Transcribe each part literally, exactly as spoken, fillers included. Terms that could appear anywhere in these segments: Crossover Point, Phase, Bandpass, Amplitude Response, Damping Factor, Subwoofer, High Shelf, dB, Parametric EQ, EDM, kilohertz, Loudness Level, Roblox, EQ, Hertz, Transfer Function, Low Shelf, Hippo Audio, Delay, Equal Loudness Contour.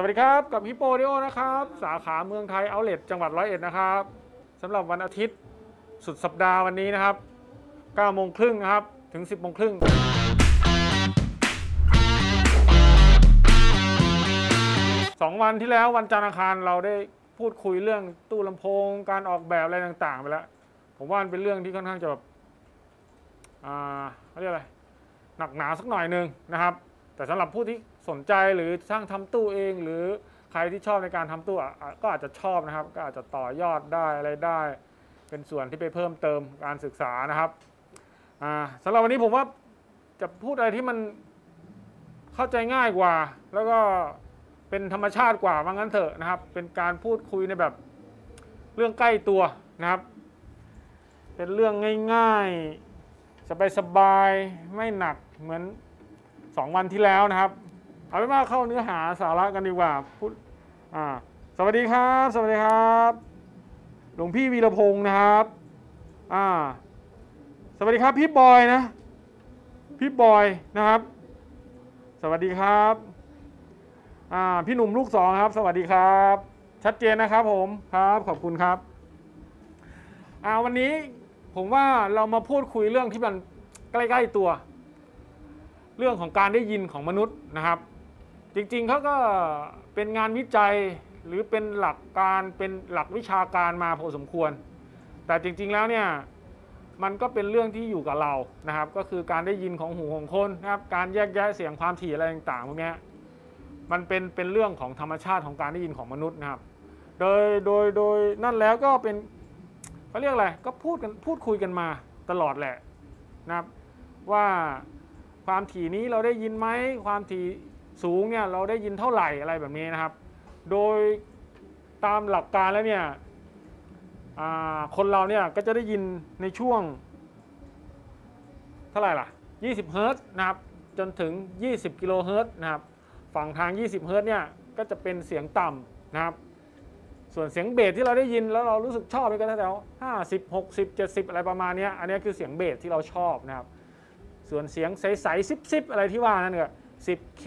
สวัสดีครับกับ Hippo Audio นะครับสาขาเมืองไทยเอาท์เลทจังหวัดร้อยเอ็ดนะครับสำหรับวันอาทิตย์สุดสัปดาห์วันนี้นะครับเก้าโมงครึ่งนะครับถึงสิบโมงครึ่งสองวันที่แล้ววันจันทร์อังคารเราได้พูดคุยเรื่องตู้ลำโพงการออกแบบอะไรต่างๆไปแล้วผมว่ามันเป็นเรื่องที่ค่อนข้างจะแบบอ่าเขาเรียกอะไรหนักหนาสักหน่อยนึงนะครับแต่สำหรับผู้ที่สนใจหรือช่างทำตู้เองหรือใครที่ชอบในการทำตู้ก็อาจจะชอบนะครับก็อาจจะต่อยอดได้อะไรได้เป็นส่วนที่ไปเพิ่มเติมการศึกษานะครับสำหรับวันนี้ผมว่าจะพูดอะไรที่มันเข้าใจง่ายกว่าแล้วก็เป็นธรรมชาติกว่าว่างั้นเถอะนะครับเป็นการพูดคุยในแบบเรื่องใกล้ตัวนะครับเป็นเรื่องง่ายๆสบายๆไม่หนักเหมือนสองวันที่แล้วนะครับเอาไปมาเข้าเนื้อหาสาระกันดีกว่าพูดอ่าสวัสดีครับสวัสดีครับหลวงพี่วีรพงศ์นะครับอ่าสวัสดีครับพี่บอยนะพี่บอยนะครับสวัสดีครับอ่าพี่หนุ่มลูกสองครับสวัสดีครับชัดเจนนะครับผมครับขอบคุณครับอ่าวันนี้ผมว่าเรามาพูดคุยเรื่องที่มันใกล้ๆตัวเรื่องของการได้ยินของมนุษย์นะครับจริงๆเขาก็เป็นงานวิจัยหรือเป็นหลักการเป็นหลักวิชาการมาพอสมควรแต่จริงๆแล้วเนี่ยมันก็เป็นเรื่องที่อยู่กับเรานะครับก็คือการได้ยินของหูของคนนะครับการแยกแยะเสียงความถี่อะไรต่างๆพวกนี้มันเป็นเป็นเรื่องของธรรมชาติของการได้ยินของมนุษย์นะครับโดยโดยโดยนั่นแล้วก็เป็นเขาเรียกอะไรก็พูดกันพูดคุยกันมาตลอดแหละนะครับว่าความถี่นี้เราได้ยินไหมความถี่สูงเนี่ยเราได้ยินเท่าไหร่อะไรแบบนี้นะครับโดยตามหลักการแล้วเนี่ยคนเราเนี่ยก็จะได้ยินในช่วงเท่าไหร่ล่ะยี่สิบเฮิร์ตซ์นะครับจนถึงยี่สิบกิโลเฮิร์ตซ์นะครับฝั่งทางยี่สิบเฮิร์ตซ์เนี่ยก็จะเป็นเสียงต่ำนะครับส่วนเสียงเบสที่เราได้ยินแล้วเรารู้สึกชอบนี่ก็แถวห้าสิบ หกสิบ เจ็ดสิบอะไรประมาณนี้อันนี้คือเสียงเบสที่เราชอบนะครับส่วนเสียงใสๆซิบๆอะไรที่ว่านั่นก็ สิบเค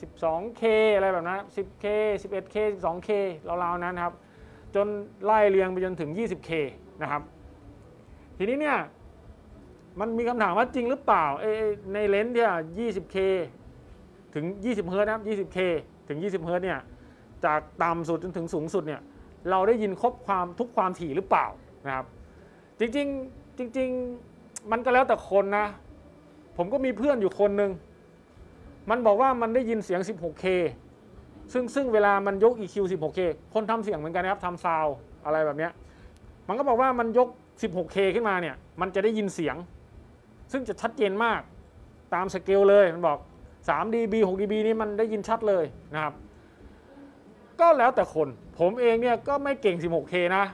สิบสองเค อะไรแบบนั้น สิบเค สิบเอ็ดเค สิบสองเค ราวๆนั้นครับจนไล่เรียงไปจนถึง ยี่สิบเค นะครับทีนี้เนี่ยมันมีคำถามว่าจริงหรือเปล่าในเลนส์ที่ ยี่สิบเค ถึง ยี่สิบเฮิร์ตซ์ นะครับ ยี่สิบเค ถึง ยี่สิบเฮิร์ตซ์ เนี่ยจากต่ำสุดจนถึงสูงสุดเนี่ยเราได้ยินครบความทุกความถี่หรือเปล่านะครับจริงๆจริงๆมันก็แล้วแต่คนนะผมก็มีเพื่อนอยู่คนหนึ่งมันบอกว่ามันได้ยินเสียง สิบหกเค ซึ่งซึ่งเวลามันยก อี คิว สิบหกเค คนทำเสียงเหมือนกันนะครับทำซาวอะไรแบบนี้มันก็บอกว่ามันยก สิบหกเค ขึ้นมาเนี่ยมันจะได้ยินเสียงซึ่งจะชัดเจนมากตามสเกลเลยมันบอกสามดีบี หกดีบี นี่มันได้ยินชัดเลยนะครับก็แล้วแต่คนผมเองเนี่ยก็ไม่เก่ง สิบหกเค นะ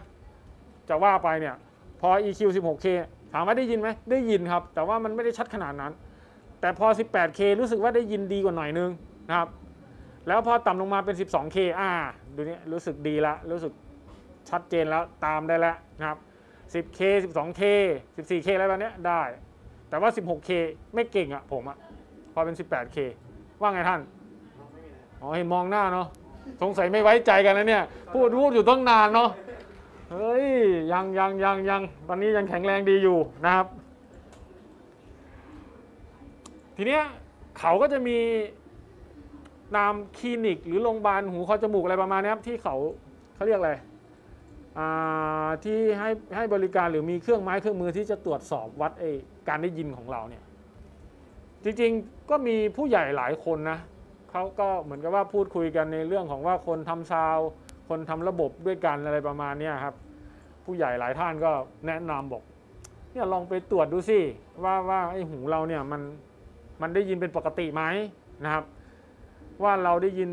จะว่าไปเนี่ยพอ อี คิว สิบหกเคถามว่าได้ยินไหมได้ยินครับแต่ว่ามันไม่ได้ชัดขนาดนั้นแต่พอ สิบแปดเค รู้สึกว่าได้ยินดีกว่าหน่อยนึงนะครับแล้วพอต่ำลงมาเป็น สิบสองเค อ่าดูนี่รู้สึกดีละรู้สึกชัดเจนแล้วตามได้แล้วนะครับ สิบเค สิบสองเค สิบสี่เค อะไรแบบนี้ได้แต่ว่า สิบหกเค ไม่เก่งอะผมอะพอเป็น สิบแปดเค ว่าไงท่านอ๋อเห็นมองหน้าเนาะสงสัยไม่ไว้ใจกันนะเนี่ยพูดพูดอยู่ตั้งนานเนาะเฮ้ยยังยังยังยังตอนนี้ยังแข็งแรงดีอยู่นะครับทีเนี้ยเขาก็จะมีตามคลินิกหรือโรงพยาบาลหูคอจมูกอะไรประมาณนี้ครับที่เขาเขาเรียกอะไรอ่าที่ให้ให้บริการหรือมีเครื่องไม้เครื่องมือที่จะตรวจสอบวัดไอ้การได้ยินของเราเนี่ยจริงๆก็มีผู้ใหญ่หลายคนนะเขาก็เหมือนกับว่าพูดคุยกันในเรื่องของว่าคนทำซาวคนทำระบบด้วยกันอะไรประมาณนี้ครับผู้ใหญ่หลายท่านก็แนะนำบอกเนี่ยลองไปตรวจดูสิว่าว่าไอ้หูเราเนี่ยมันมันได้ยินเป็นปกติไหมนะครับว่าเราได้ยิน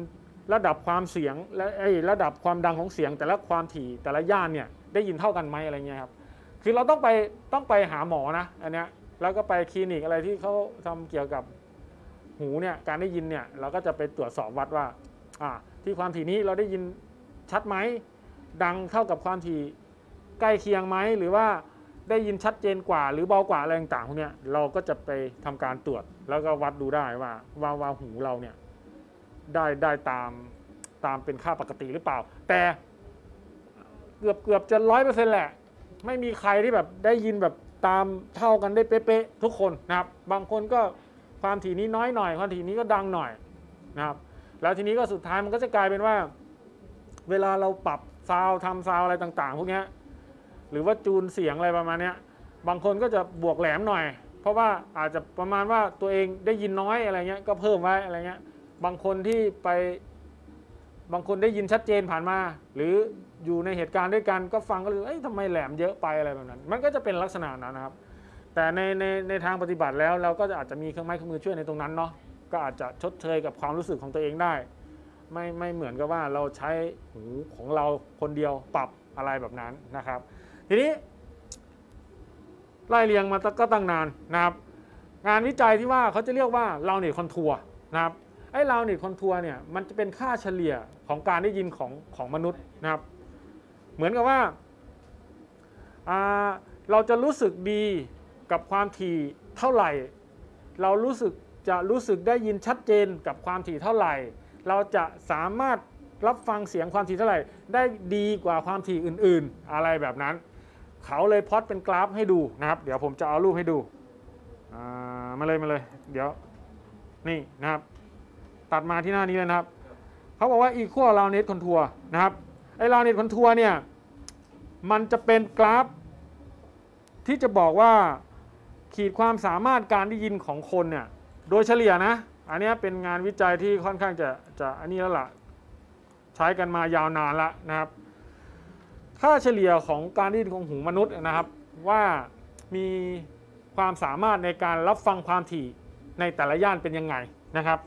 ระดับความเสียงและไอ้ระดับความดังของเสียงแต่ละความถี่แต่ละย่านเนี่ยได้ยินเท่ากันไหมอะไรเงี้ยครับคือเราต้องไปต้องไปหาหมอนะอันเนี้ยแล้วก็ไปคลินิกอะไรที่เขาทำเกี่ยวกับหูเนี่ยการได้ยินเนี่ยเราก็จะไปตรวจสอบวัดว่าอ่าที่ความถี่นี้เราได้ยินชัดไหมดังเท่ากับความถี่ใกล้เคียงไหมหรือว่าได้ยินชัดเจนกว่าหรือเบากว่าอะไรต่างๆพวกนี้เราก็จะไปทำการตรวจแล้วก็วัดดูได้ว่าว่าหูเราเนี่ยได้ได้ตาม ตามเป็นค่าปกติหรือเปล่าแต่เกือบเกือบจะร้อยเปอร์เซ็นต์แหละไม่มีใครที่แบบได้ยินแบบตามเท่ากันได้เป๊ะๆทุกคนนะครับบางคนก็ความถี่นี้น้อยหน่อยความถี่นี้ก็ดังหน่อยนะครับแล้วทีนี้ก็สุดท้ายมันก็จะกลายเป็นว่าเวลาเราปรับซาวทำซาวอะไรต่างๆพวกนี้หรือว่าจูนเสียงอะไรประมาณนี้บางคนก็จะบวกแหลมหน่อยเพราะว่าอาจจะประมาณว่าตัวเองได้ยินน้อยอะไรเงี้ยก็เพิ่มไว้อะไรเงี้ยบางคนที่ไปบางคนได้ยินชัดเจนผ่านมาหรืออยู่ในเหตุการณ์ด้วยกันก็ฟังก็เลยเอ้ยทำไมแหลมเยอะไปอะไรแบบนั้นมันก็จะเป็นลักษณะนั้นนะครับแต่ในในในทางปฏิบัติแล้วเราก็อาจจะมีเครื่องไม้เครื่องมือช่วยในตรงนั้นเนาะก็อาจจะชดเชยกับความรู้สึกของตัวเองได้ไม่ไม่เหมือนกับว่าเราใช้หูของเราคนเดียวปรับอะไรแบบนั้นนะครับทีนี้ไล่เรียงมาก็ตั้งนานนะครับงานวิจัยที่ว่าเขาจะเรียกว่าลาวเน็ตคอนทัวร์นะครับไอ้ลาวเน็ตคอนทัวร์เนี่ยมันจะเป็นค่าเฉลี่ยของการได้ยินของของมนุษย์นะครับเหมือนกับว่าเราจะรู้สึกดีกับความถี่เท่าไหร่เรารู้สึกจะรู้สึกได้ยินชัดเจนกับความถี่เท่าไหร่เราจะสามารถรับฟังเสียงความถี่เท่าไหร่ได้ดีกว่าความถี่อื่นๆอะไรแบบนั้นเขาเลยพอดเป็นกราฟให้ดูนะครับเดี๋ยวผมจะเอารูปให้ดูมาเลยมาเลยเดี๋ยวนี่นะครับตัดมาที่หน้านี้เลยนะครับเขาบอกว่าอีควอลลาวเน็ตคอนทัวร์นะครับไอ้ลาวเน็ตคอนทัวร์เนี่ยมันจะเป็นกราฟที่จะบอกว่าขีดความสามารถการได้ยินของคนเนี่ยโดยเฉลี่ยนะอันนี้เป็นงานวิจัยที่ค่อนข้างจะจะอันนี้แล้วล่ะใช้กันมายาวนานละนะครับค่าเฉลี่ยของการได้ยินของหูมนุษย์นะครับว่ามีความสามารถในการรับฟังความถี่ในแต่ละย่านเป็นยังไงนะครับ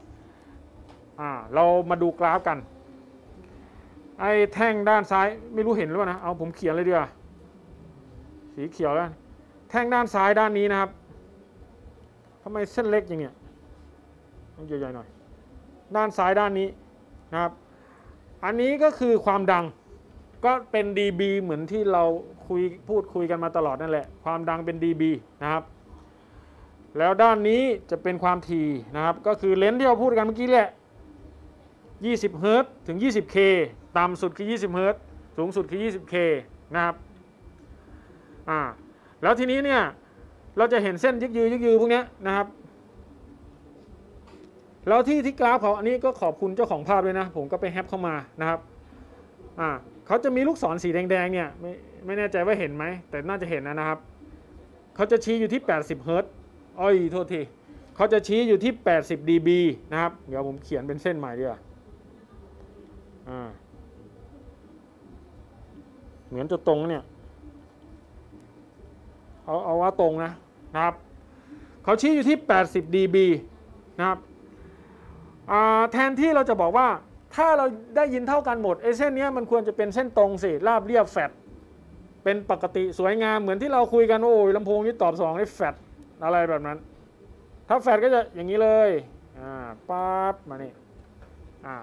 เรามาดูกราฟกันไอ้แท่งด้านซ้ายไม่รู้เห็นหรือเปล่านะเอาผมเขียนเลยดีกว่าสีเขียวแล้วแท่งด้านซ้ายด้านนี้นะครับทำไมเส้นเล็กอย่างเนี้ยต้องใหญ่ๆหน่อยด้านซ้ายด้านนี้นะครับอันนี้ก็คือความดังก็เป็น ดี บี เหมือนที่เราคุยพูดคุยกันมาตลอดนั่นแหละความดังเป็น ดี บี นะครับแล้วด้านนี้จะเป็นความถี่นะครับก็คือเลนส์ที่เราพูดกันเมื่อกี้แหละยี่สิบเฮิรตซ์ถึง ยี่สิบเค ต่ำสุดคือ ยี่สิบเฮิรตซ์สูงสุดคือ ยี่สิบเค นะครับอ่าแล้วทีนี้เนี่ยเราจะเห็นเส้นยึกยือยึกยือพวกนี้นะครับแล้วที่ที่กราฟเขาอันนี้ก็ขอบคุณเจ้าของภาพเลยนะผมก็ไปแฮปเข้ามานะครับอ่าเขาจะมีลูกศรสีแดงๆเนี่ยไม่ไม่แน่ใจว่าเห็นไหมแต่น่าจะเห็นนะครับเขาจะชี้อยู่ที่แปดสิบเฮิรตซ์อ้อยโทษทีเขาจะชี้อยู่ที่แปดสิบ ดี บี นะครับเดี๋ยวผมเขียนเป็นเส้นใหม่ดีกว่าอ่าเหมือนจะตรงเนี่ยเอาเอาว่าตรงนะนะครับเขาชี้อยู่ที่แปดสิบ ดี บี นะครับแทนที่เราจะบอกว่าถ้าเราได้ยินเท่ากันหมดไอ้เส้นนี้มันควรจะเป็นเส้นตรงสิราบเรียบแฟตเป็นปกติสวยงามเหมือนที่เราคุยกันโอ้ยลำโพงนี้ตอบสองได้แฟตอะไรแบบนั้นถ้าแฟตก็จะอย่างนี้เลยอ่าปั๊บมานี่อ่า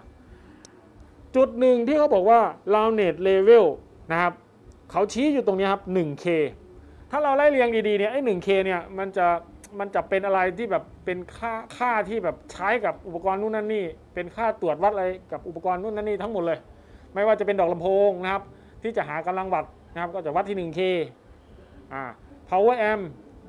จุดหนึ่งที่เขาบอกว่า Loudness Level นะครับเขาชี้อยู่ตรงนี้ครับ หนึ่งเค ถ้าเราไล่เรียงดีๆเนี่ยไอ้ หนึ่งเค เนี่ยมันจะมันจะเป็นอะไรที่แบบเป็นค่าค่าที่แบบใช้กับอุปกรณ์นู่นนั่นนี่เป็นค่าตรวจวัดอะไรกับอุปกรณ์นู่นนั่นนี่ทั้งหมดเลยไม่ว่าจะเป็นดอกลำโพงนะครับที่จะหากำลังวัตต์นะครับก็จะวัดที่ หนึ่งเค อ่า power amp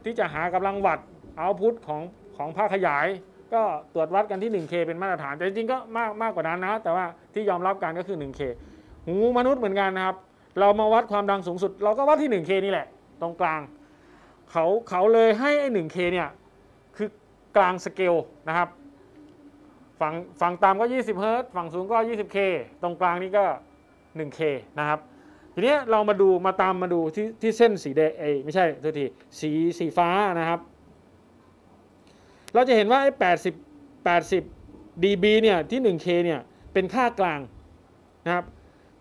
ที่จะหากำลังวัตต์ output ของของภาคขยายก็ตรวจวัดกันที่ หนึ่งเค เป็นมาตรฐานแต่จริงๆก็มากมากกว่านั้นนะแต่ว่าที่ยอมรับกันก็คือ หนึ่งเค หูมนุษย์เหมือนกันนะครับเรามาวัดความดังสูงสุดเราก็วัดที่ หนึ่งเค นี่แหละตรงกลางเขาเขาเลยให้ไอ้ หนึ่งเค เนี่ยคือกลางสเกลนะครับฝั่งฝั่งต่ำก็ยี่สิบเฮิรตซ์ฝั่งสูงก็ ยี่สิบเค ตรงกลางนี่ก็ หนึ่งเค นะครับทีนี้เรามาดูมาตามมาดูที่ที่เส้นสีแดงไอ้ไม่ใช่โทษทีสีสีฟ้านะครับเราจะเห็นว่าไอ้แปดสิบ ดี บี เนี่ยที่ หนึ่งเค เนี่ยเป็นค่ากลางนะครับ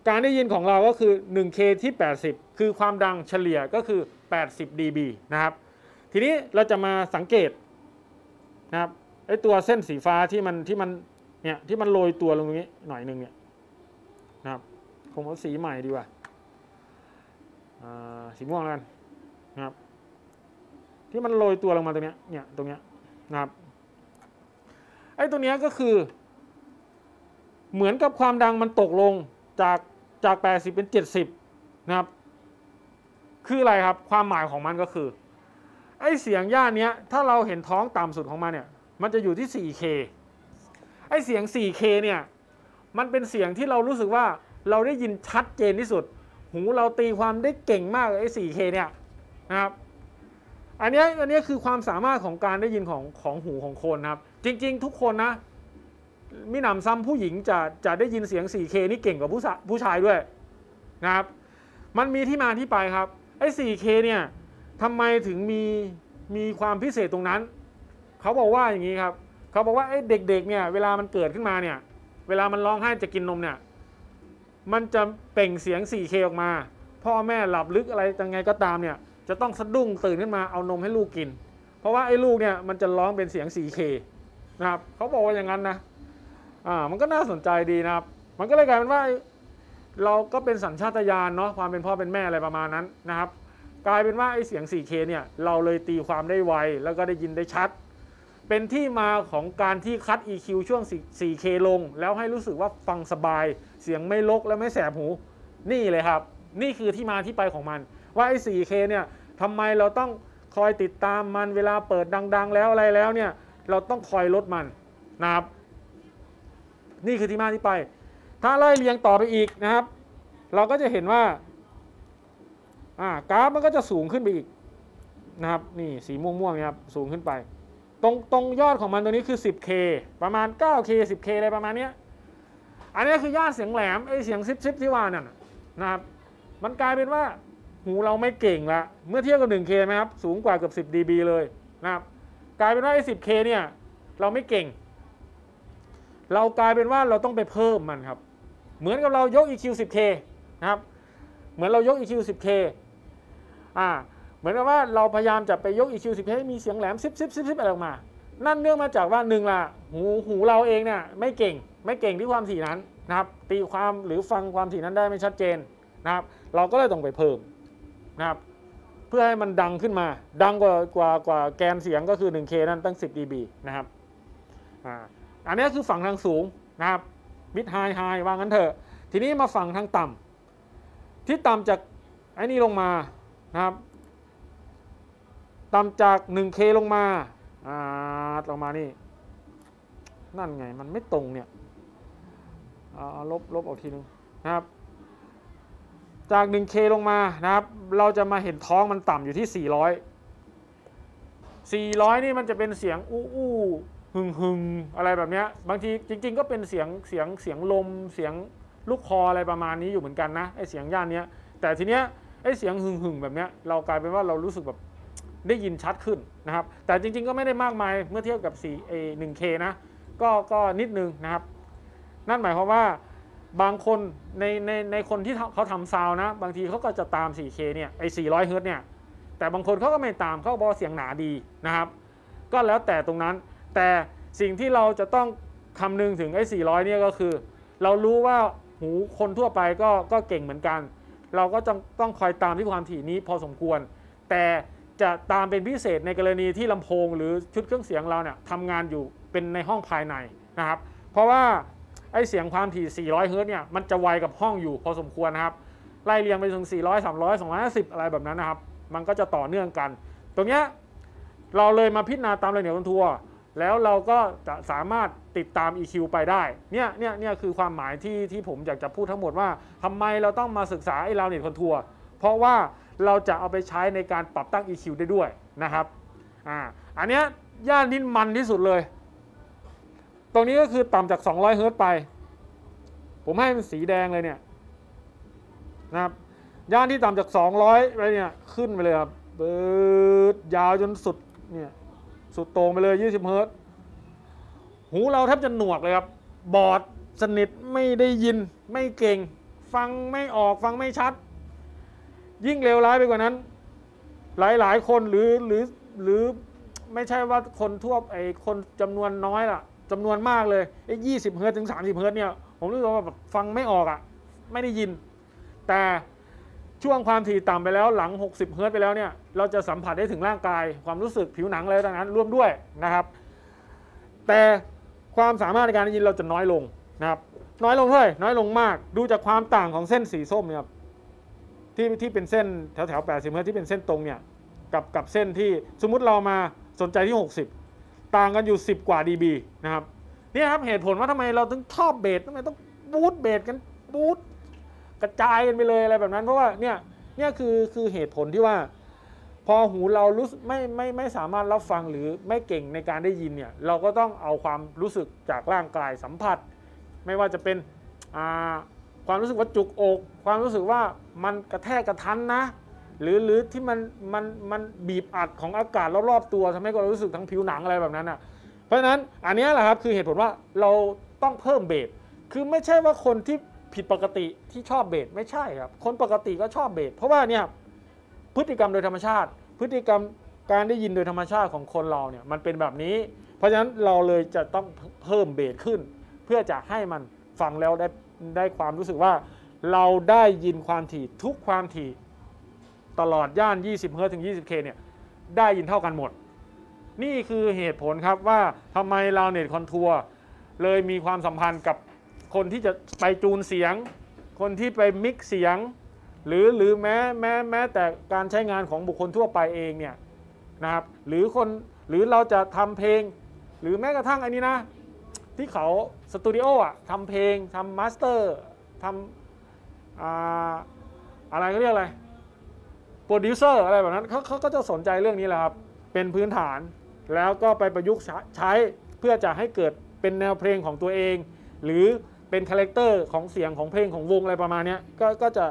การได้ยินของเราก็คือ หนึ่งเค ที่ แปดสิบคือความดังเฉลี่ยก็คือแปดสิบ ดี บี นะครับทีนี้เราจะมาสังเกตนะครับไอตัวเส้นสีฟ้าที่มันที่มันเนี่ยที่มันโรยตัวลงตรงนี้หน่อยนึงเนี่ยนะครับผมเอาสีใหม่ดีกว่าสีม่วงแล้วกันนะครับที่มันโรยตัวลงมาตรงนี้เนี่ยตรงนี้นะครับไอตัวนี้ก็คือ เหมือนกับความดังมันตกลงจากจากแปดสิบเป็นเจ็ดสิบนะครับคืออะไรครับความหมายของมันก็คือไอ้เสียงย่านนี้ถ้าเราเห็นท้องต่ำสุดของมันเนี่ยมันจะอยู่ที่ สี่เค ไอ้เสียง สี่เค เนี่ยมันเป็นเสียงที่เรารู้สึกว่าเราได้ยินชัดเจนที่สุดหูเราตีความได้เก่งมากไอ้ สี่เค เนี่ยนะครับอันนี้อันนี้คือความสามารถของการได้ยินของของหูของคนนะครับจริงๆทุกคนนะมิหนำซ้ำผู้หญิงจะจะได้ยินเสียง สี่เค นี่เก่งกว่าผู้ผู้ชายด้วยนะครับมันมีที่มาที่ไปครับไอ้ สี่เค เนี่ยทำไมถึงมีมีความพิเศษตรงนั้นเขาบอกว่าอย่างนี้ครับเขาบอกว่าไอ้เด็กๆเนี่ยเวลามันเกิดขึ้นมาเนี่ยเวลามันร้องไห้จะกินนมเนี่ยมันจะเปล่งเสียง สี่เค ออกมาพ่อแม่หลับลึกอะไรยังไงก็ตามเนี่ยจะต้องสะดุ้งตื่นขึ้นมาเอานมให้ลูกกินเพราะว่าไอ้ลูกเนี่ยมันจะร้องเป็นเสียง สี่เค นะครับเขาบอกว่าอย่างนั้นนะอ่ามันก็น่าสนใจดีนะครับมันก็เลยกลายเป็นว่าเราก็เป็นสัญชาตญาณเนาะความเป็นพ่อเป็นแม่อะไรประมาณนั้นนะครับกลายเป็นว่าไอ้เสียง สี่เค เนี่ยเราเลยตีความได้ไวแล้วก็ได้ยินได้ชัดเป็นที่มาของการที่คัด อี คิว ช่วง สี่เค ลงแล้วให้รู้สึกว่าฟังสบายเสียงไม่รกและไม่แสบหูนี่เลยครับนี่คือที่มาที่ไปของมันว่าไอ้ สี่เค เนี่ยทำไมเราต้องคอยติดตามมันเวลาเปิดดังๆแล้วอะไรแล้วเนี่ยเราต้องคอยลดมันนะครับนี่คือที่มาที่ไปถ้าไล่เรียงต่อไปอีกนะครับเราก็จะเห็นว่ากราฟมันก็จะสูงขึ้นไปอีกนะครับนี่สีม่วงๆเนี่ยครับสูงขึ้นไปตรงตรงยอดของมันตรงนี้คือ สิบเค ประมาณ เก้าเค สิบเค อะไรประมาณนี้อันนี้คือยอดเสียงแหลมไอเสียงซิปซิปที่ว่านั่นนะครับมันกลายเป็นว่าหูเราไม่เก่งละเมื่อเทียบกับ หนึ่งเค นะครับสูงกว่าเกือบสิบดีบี เลยนะครับกลายเป็นว่าไอ สิบเค เนี่ยเราไม่เก่งเรากลายเป็นว่าเราต้องไปเพิ่มมันครับเหมือนกับเรายก อี คิว สิบเค นะครับเหมือนเรายก อี คิว สิบเค อ่าเหมือนกับว่าเราพยายามจะไปยก อี คิว สิบเค ให้มีเสียงแหลมซิปซิปซิปซิปอะไรออกมานั่นเนื่องมาจากว่าหนึ่งละหูหูเราเองเนี่ยไม่เก่งไม่เก่งที่ความถี่นั้นนะครับตีความหรือฟังความถี่นั้นได้ไม่ชัดเจนนะครับเราก็เลยต้องไปเพิ่มนะครับเพื่อให้มันดังขึ้นมาดังกว่ากว่ากว่าแกนเสียงก็คือ หนึ่งเค นั่นตั้ง สิบดีบี นะครับอ่าอันนี้คือฝั่งทางสูงนะครับมิดไฮไฮว่างั้นเถอะทีนี้มาฝั่งทางต่ำที่ต่ำจากไอ้นี่ลงมานะครับต่ำจาก หนึ่งเค ลงมาอ่าลงมานี่นั่นไงมันไม่ตรงเนี่ยเอาลบลบออกทีนึงนะครับจาก หนึ่งเค ลงมานะครับเราจะมาเห็นท้องมันต่ำอยู่ที่ สี่ร้อย สี่ร้อยนี่มันจะเป็นเสียงอู้อู้หึงหึงอะไรแบบนี้บางทีจริงๆก็เป็นเสียงเสียงเสียงลมเสียงลูกคออะไรประมาณนี้อยู่เหมือนกันนะไอเสียงย่านนี้แต่ทีเนี้ยไอเสียงหึงหึงแบบนี้เรากลายเป็นว่าเรารู้สึกแบบได้ยินชัดขึ้นนะครับแต่จริงๆก็ไม่ได้มากมายเมื่อเทียบกับ หนึ่งเค นะก็ก็นิดนึงนะครับนั่นหมายความว่าบางคนในในในคนที่เขาทำซาวนะบางทีเขาก็จะตาม สี่เค เนี่ยไอ สี่ร้อย เฮิร์ตซ์เนี่ยแต่บางคนเขาก็ไม่ตามเขาบอกเสียงหนาดีนะครับก็แล้วแต่ตรงนั้นแต่สิ่งที่เราจะต้องคำนึงถึงไอ้ สี่ร้อย เนี่ยก็คือเรารู้ว่าหูคนทั่วไปก็ก็เก่งเหมือนกันเราก็ต้องต้องคอยตามที่ความถี่นี้พอสมควรแต่จะตามเป็นพิเศษในกรณีที่ลำโพงหรือชุดเครื่องเสียงเราเนี่ยทำงานอยู่เป็นในห้องภายในนะครับเพราะว่าไอ้เสียงความถี่ สี่ร้อย เฮิร์ตซ์เนี่ยมันจะไวกับห้องอยู่พอสมควรนะครับไล่เรียงไปถึง สี่ร้อย สามร้อย สองร้อยห้าสิบ อะไรแบบนั้นนะครับมันก็จะต่อเนื่องกันตรงเนี้ยเราเลยมาพิจารณาตามระเบียบต้นทัวแล้วเราก็จะสามารถติดตาม อี คิว ไปได้เนี่ยเนี่ยเนี่ยคือความหมายที่ที่ผมอยากจะพูดทั้งหมดว่าทำไมเราต้องมาศึกษาไอ้ราวเน็ตคอนทัวร์เพราะว่าเราจะเอาไปใช้ในการปรับตั้ง อี คิว ได้ด้วยนะครับอ่าอันเนี้ยย่านนี้มันที่สุดเลยตรงนี้ก็คือต่ำจาก สองร้อย เฮิร์ตซ์ไปผมให้เป็นสีแดงเลยเนี่ยนะครับย่านที่ต่ำจาก สองร้อย ไปเนี่ยขึ้นไปเลยครับปื๊ดยาวจนสุดเนี่ยสุดโต่งไปเลยยี่สิบเฮิร์ตซ์หูเราแทบจะหนวกเลยครับบอดสนิทไม่ได้ยินไม่เก่งฟังไม่ออกฟังไม่ชัดยิ่งเลวร้ายไปกว่านั้นหลายๆคนหรือหรือหรือไม่ใช่ว่าคนทั่วไอ้คนจำนวนน้อยล่ะจำนวนมากเลยไอ้ยี่สิบเฮิร์ตซ์ถึงสามสิบเฮิร์ตซ์เนี่ยผมรู้สึกว่าแบบฟังไม่ออกอ่ะไม่ได้ยินแต่ช่วงความถี่ต่ำไปแล้วหลังหกสิบเฮิร์ตซ์ไปแล้วเนี่ยเราจะสัมผัสได้ถึงร่างกายความรู้สึกผิวหนังอะไรต่างๆร่วมด้วยนะครับแต่ความสามารถในการได้ยินเราจะน้อยลงนะครับ น้อยลงเท่าไหร่น้อยลงมากดูจากความต่างของเส้นสีส้มเนี่ยครับที่ที่เป็นเส้นแถวแถวแปดสิบเมตรที่เป็นเส้นตรงเนี่ยกับกับเส้นที่สมมุติเรามาสนใจที่หกสิบต่างกันอยู่สิบกว่า ดี บี นะครับนี่ครับเหตุผลว่าทำไมเราถึงทอบเบสทำไมต้องบูทเบสกันบูทกระจายกันไปเลยอะไรแบบนั้นเพราะว่าเนี่ยเนี่ยคือคือเหตุผลที่ว่าพอหูเรารู้ไม่ไม่ไม่สามารถรับฟังหรือไม่เก่งในการได้ยินเนี่ยเราก็ต้องเอาความรู้สึกจากร่างกายสัมผัสไม่ว่าจะเป็นความรู้สึกว่าจุกอกความรู้สึกว่ามันกระแทกกระทันนะหรือหรือที่มันมันมันบีบอัดของอากาศรอบๆตัวทำให้เรารู้สึกทั้งผิวหนังอะไรแบบนั้นอ่ะเพราะฉะนั้นอันนี้แหละครับคือเหตุผลว่าเราต้องเพิ่มเบสคือไม่ใช่ว่าคนที่ผิดปกติที่ชอบเบสไม่ใช่ครับคนปกติก็ชอบเบสเพราะว่าเนี่ยพฤติกรรมโดยธรรมชาติพฤติกรรมการได้ยินโดยธรรมชาติของคนเราเนี่ยมันเป็นแบบนี้เพราะฉะนั้นเราเลยจะต้องเพิ่มเบสขึ้นเพื่อจะให้มันฟังแล้วได้ได้ความรู้สึกว่าเราได้ยินความถี่ทุกความถี่ตลอดย่านยี่สิบเฮิร์ตซ์ถึง ยี่สิบเค เนี่ยได้ยินเท่ากันหมดนี่คือเหตุผลครับว่าทำไมเราเน็ตคอนทัวร์เลยมีความสัมพันธ์กับคนที่จะไปจูนเสียงคนที่ไปมิกซ์เสียงหรือหรือแม้แม้แม้แต่การใช้งานของบุคคลทั่วไปเองเนี่ยนะครับหรือคนหรือเราจะทำเพลงหรือแม้กระทั่งอันนี้นะที่เขาสตูดิโออ่ะทำเพลงทำมาสเตอร์ทำอ่าอะไรก็เรียกอะไรโปรดิวเซอร์อะไรแบบนั้นเขาเขาก็จะสนใจเรื่องนี้แหละครับเป็นพื้นฐานแล้วก็ไปประยุกต์ใช้เพื่อจะให้เกิดเป็นแนวเพลงของตัวเองหรือเป็นคาแรคเตอร์ของเสียงของเพลงของวงอะไรประมาณนี้ก็ก็จะ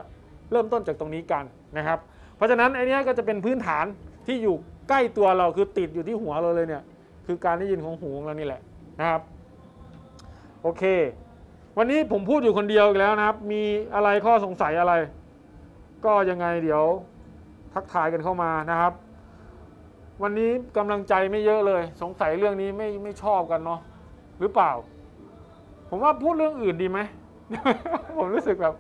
เริ่มต้นจากตรงนี้กันนะครับเพราะฉะนั้นไอ้นี้ก็จะเป็นพื้นฐานที่อยู่ใกล้ตัวเราคือติดอยู่ที่หัวเราเลยเนี่ยคือการได้ยินของหูของเรานี่แหละนะครับโอเควันนี้ผมพูดอยู่คนเดียวอีกแล้วนะครับมีอะไรข้อสงสัยอะไรก็ยังไงเดี๋ยวทักทายกันเข้ามานะครับวันนี้กำลังใจไม่เยอะเลยสงสัยเรื่องนี้ไม่ไม่ชอบกันเนาะหรือเปล่าผมว่าพูดเรื่องอื่นดีไหม ผมรู้สึกแบบ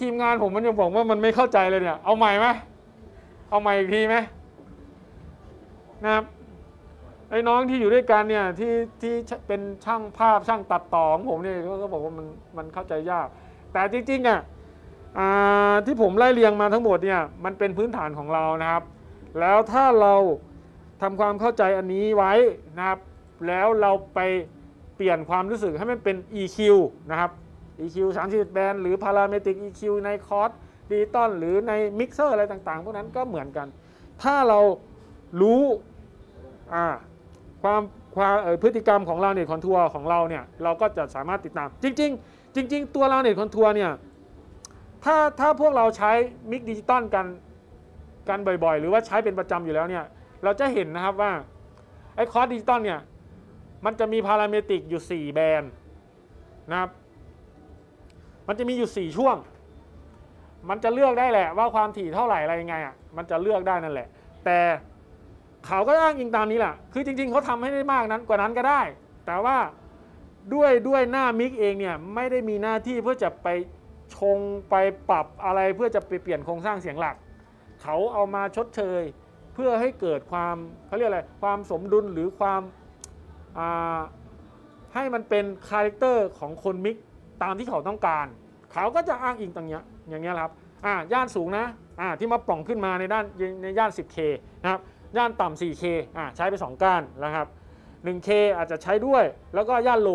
ทีมงานผมมันยังบอกว่ามันไม่เข้าใจเลยเนี่ยเอาใหม่ไหมเอาใหม่อีกทีไหมนะครับไอ้น้องที่อยู่ด้วยกันเนี่ยที่ที่เป็นช่างภาพช่างตัดต่อของผมเนี่ยก็บอกว่ามันมันเข้าใจยากแต่จริงๆอ่ะที่ผมไล่เรียงมาทั้งหมดเนี่ยมันเป็นพื้นฐานของเรานะครับแล้วถ้าเราทำความเข้าใจอันนี้ไว้นะครับแล้วเราไปเปลี่ยนความรู้สึกให้มันเป็น อี คิว นะครับ อี คิว สามสิบเอ็ด แบนหรือ Parametric อี คิว ในคอร์ดดิจิตอลหรือในมิกเซอร์อะไรต่างๆพวกนั้นก็เหมือนกันถ้าเรารู้ความความพฤติกรรมของเราเน็ตคอนทัวร์ของเราเนี่ยเราก็จะสามารถติดตามจริงๆจริงๆตัวเราเน็ตคอนทัวร์เนี่ยถ้าถ้าพวกเราใช้มิกดิจิตอลกันกันบ่อยๆหรือว่าใช้เป็นประจำอยู่แล้วเนี่ยเราจะเห็นนะครับว่าไอ้คอร์ดดิจิตอลเนี่ยมันจะมีพาราเมตริกอยู่สี่แบนด์นะครับมันจะมีอยู่สี่ช่วงมันจะเลือกได้แหละว่าความถี่เท่าไหร่อะไรยังไงอ่ะมันจะเลือกได้นั่นแหละแต่เขาก็อ้างอิงตามนี้แหละคือจริงๆเขาทำให้ได้มากนั้นกว่านั้นก็ได้แต่ว่าด้วยด้วยหน้ามิกเองเนี่ยไม่ได้มีหน้าที่เพื่อจะไปชงไปปรับอะไรเพื่อจะไปเปลี่ยนโครงสร้างเสียงหลักเขาเอามาชดเชยเพื่อให้เกิดความเขาเรียกอะไรความสมดุลหรือความให้มันเป็นคาแรคเตอร์ของคนมิกตามที่เขาต้องการเขาก็จะอ้างอิงตรงนี้อย่างนี้ครับย่านสูงนะที่มาปล่องขึ้นมาในด้านในย่าน สิบเค นะครับย่านต่ำ สี่เค ใช้ไปสองก้านนะครับ หนึ่งเค อาจจะใช้ด้วยแล้วก็ย่านโล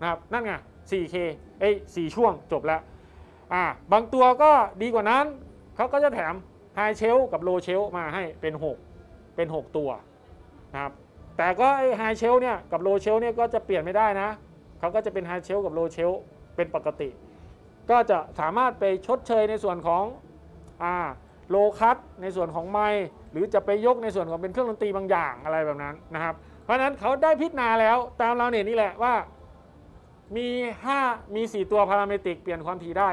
นะครับนั่นไง สี่เค เอ้ย สี่ช่วงจบแล้วบางตัวก็ดีกว่านั้นเขาก็จะแถมไฮเชลกับโลเชลมาให้เป็นหกเป็นหกตัวนะครับแต่ก็ไอไฮเชลเนี่ยกับโลเชลเนี่ยก็จะเปลี่ยนไม่ได้นะเขาก็จะเป็นไฮเชลกับโลเชลเป็นปกติก็จะสามารถไปชดเชยในส่วนของโลคัทในส่วนของไมค์หรือจะไปยกในส่วนของเป็นเครื่องดนตรีบางอย่างอะไรแบบนั้นนะครับเพราะฉะนั้นเขาได้พิจารณาแล้วตามเราเนี่ยนี่แหละว่ามีห้ามีสี่ตัวพาราเมตริกเปลี่ยนความถี่ได้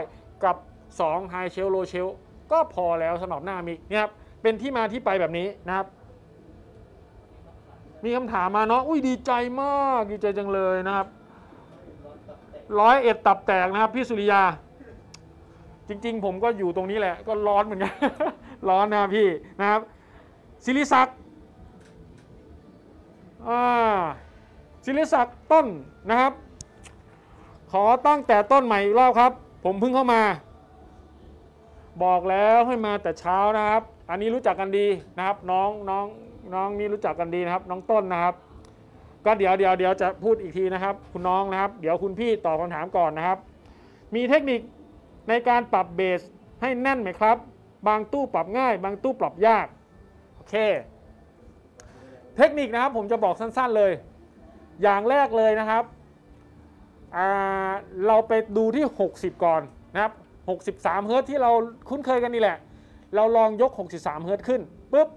กับสอง High Shelf Low Shelf ก็พอแล้วสำหรับหน้ามิกเนี่ยครับเป็นที่มาที่ไปแบบนี้นะครับมีคำถามมาเนาะอุ้ยดีใจมากดีใจจังเลยนะครับร้อยเอ็ดตับแตกนะครับพี่สุริยาจริงๆผมก็อยู่ตรงนี้แหละก็ร้อนเหมือนกันร้อนนะพี่นะครับศิริศักดิ์ศิริศักดิ์ต้นนะครับ ขอตั้งแต่ต้นใหม่อีกรอบครับผมเพิ่งเข้ามาบอกแล้วให้มาแต่เช้านะครับอันนี้รู้จักกันดีนะครับน้องน้องน้องนี่รู้จักกันดีนะครับน้องต้นนะครับก็เดี๋ยวเดี๋ยวเดี๋ยวจะพูดอีกทีนะครับคุณน้องนะครับเดี๋ยวคุณพี่ตอบคำถามก่อนนะครับมีเทคนิคในการปรับเบสให้แน่นไหมครับบางตู้ปรับง่ายบางตู้ปรับยากโอเคเทคนิคนะครับผมจะบอกสั้นๆเลยอย่างแรกเลยนะครับเราไปดูที่หกสิบก่อนนะครับหกสิบสามเฮิร์ตซ์ที่เราคุ้นเคยกันนี่แหละเราลองยกหกสิบสามเฮิร์ตซ์ขึ้นปุ๊บ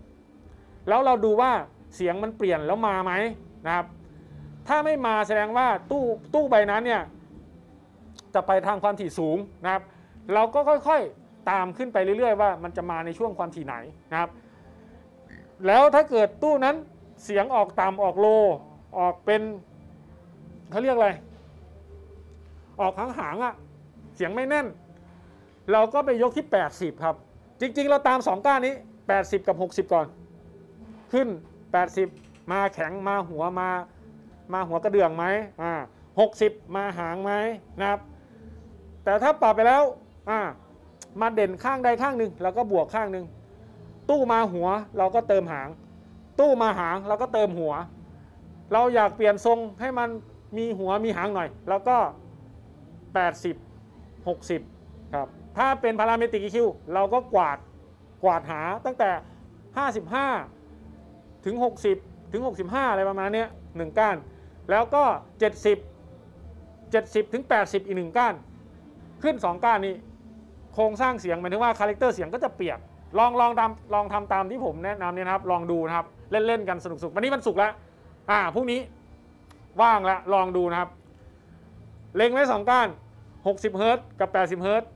แล้วเราดูว่าเสียงมันเปลี่ยนแล้วมาไหมนะครับถ้าไม่มาแสดงว่าตู้ตู้ใบนั้นเนี่ยจะไปทางความถี่สูงนะครับเราก็ค่อยๆตามขึ้นไปเรื่อยๆว่ามันจะมาในช่วงความถี่ไหนนะครับแล้วถ้าเกิดตู้นั้นเสียงออกต่ำออกโลออกเป็นเขาเรียกอะไรออกหางๆอ่ะเสียงไม่แน่นเราก็ไปยกที่แปดสิบครับจริงๆเราตามสองก้านนี้แปดสิบกับหกสิบก่อนขึ้นแปดสิบมาแข็งมาหัวมามาหัวกระเดื่องไหมอ่าหกสิบมาหางไหมนะครับแต่ถ้าปรับไปแล้วอ่ามาเด่นข้างใดข้างหนึ่งเราก็บวกข้างหนึ่งตู้มาหัวเราก็เติมหางตู้มาหางเราก็เติมหัวเราอยากเปลี่ยนทรงให้มันมีหัวมีหางหน่อยแล้วก็แปดสิบ หกสิบครับถ้าเป็นพาราเมตริก อี คิว เราก็กวาดกวาดหาตั้งแต่ห้าสิบห้าถึงหกสิบถึงหกสิบห้าอะไรประมาณนี้หนึ่งก้านแล้วก็เจ็ดสิบ เจ็ดสิบถึงแปดสิบอีกหนึ่งก้านขึ้นสองก้านนี้โครงสร้างเสียงหมายถึงว่าคาแรคเตอร์เสียงก็จะเปลี่ยนลองลองทำลองทำตามที่ผมแนะนำเนี่ยนะครับลองดูนะครับเล่นเล่นกันสนุกสุกวันนี้มันสุกแล้วอ่าพรุ่งนี้ว่างแล้วลองดูนะครับเล็งไว้สองก้านหกสิบเฮิร์ตซ์กับแปดสิบเฮิร์ตซ์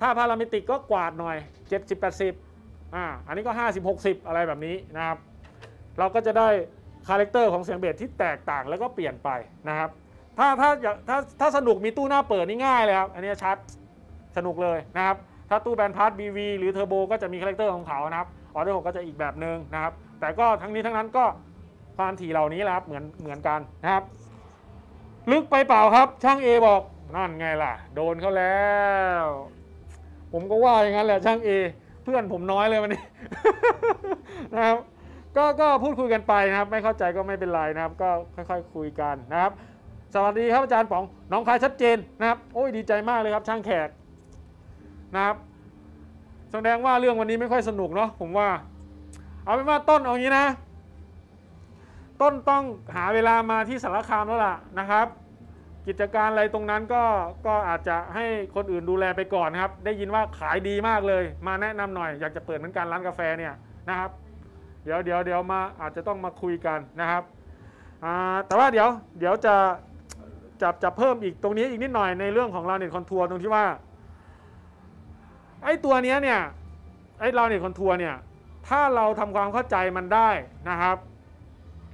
ถ้าพาราเมตริกก็กวาดหน่อยเจ็ดสิบ แปดสิบอ่าอันนี้ก็ห้าสิบ หกสิบอะไรแบบนี้นะครับเราก็จะได้คาแรคเตอร์ของเสียงเบสที่แตกต่างแล้วก็เปลี่ยนไปนะครับถ้าถ้าถ้าถ้าสนุกมีตู้หน้าเปิดนี่ง่ายเลยครับอันนี้ชัดสนุกเลยนะครับถ้าตู้แบนด์พาส บี วี หรือเทอร์โบก็จะมีคาแรคเตอร์ของเขานะครับออเดอร์หกก็จะอีกแบบนึงนะครับแต่ก็ทั้งนี้ทั้งนั้นก็ความถี่เหล่านี้แหละครับเหมือนเหมือนกันนะครับลึกไปเปล่าครับช่าง A บอกนั่นไงล่ะโดนเขาแล้วผมก็ว่าอย่างนั้นแหละช่าง A เพื่อนผมน้อยเลยวันนี้ นะครับก็ก็พูดคุยกันไปนะครับไม่เข้าใจก็ไม่เป็นไรนะครับก็ค่อยๆ ค, คุยกันนะครับสวัสดีครับอาจารย์ป๋องน้องคายชัดเจนนะครับโอ้ยดีใจมากเลยครับช่างแขกนะครับแสดงว่าเรื่องวันนี้ไม่ค่อยสนุกเนาะผมว่าเอาเป็นว่าต้นเอาอย่างนี้นะต้นต้องหาเวลามาที่สารคามแล้วล่ะนะครับกิจการอะไรตรงนั้นก็ก็อาจจะให้คนอื่นดูแลไปก่อนนะครับได้ยินว่าขายดีมากเลยมาแนะนำหน่อยอยากจะเปิดเหมือนกันร้านกาแฟเนี่ยนะครับเดี๋ยวเดี๋ยวเดี๋ยวมาอาจจะต้องมาคุยกันนะครับแต่ว่าเดี๋ยวเดี๋ยวจะจะจะเพิ่มอีกตรงนี้อีกนิดหน่อยในเรื่องของเราเน็ตคอนทัวร์ตรงที่ว่าไอ้ตัวนี้เนี่ยไอ้เราเน็ตคอนทัวร์เนี่ยถ้าเราทำความเข้าใจมันได้นะครับ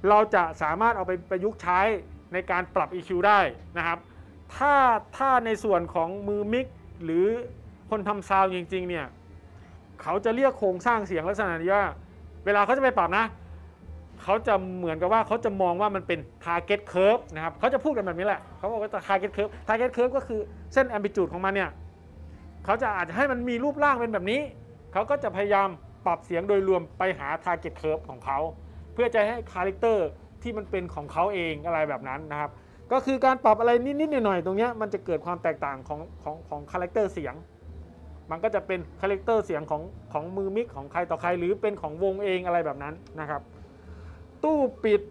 เราจะสามารถเอาไปประยุกต์ใช้ในการปรับ อี คิว ได้นะครับถ้าถ้าในส่วนของมือมิกหรือคนทำซาวจริงๆเนี่ยเขาจะเรียกโครงสร้างเสียงลักษณะนี้ว่าเวลาเขาจะไปปรับนะเขาจะเหมือนกับว่าเขาจะมองว่ามันเป็น target curve นะครับเขาจะพูดกันแบบนี้แหละเขาบอกว่า target curve target curve ก็คือเส้น amplitude ของมันเนี่ยเขาจะอาจจะให้มันมีรูปร่างเป็นแบบนี้เขาก็จะพยายามปรับเสียงโดยรวมไปหา target curve ของเขาเพื่อจะให้คาแรคเตอร์ที่มันเป็นของเขาเองอะไรแบบนั้นนะครับก็คือการปรับอะไรนิดๆหน่อยๆตรงนี้มันจะเกิดความแตกต่างของของของคาแรคเตอร์เสียงมันก็จะเป็นคาแรคเตอร์เสียงของของมือมิกของใครต่อใครหรือเป็นของวงเองอะไรแบบนั้นนะครับตู้ปิด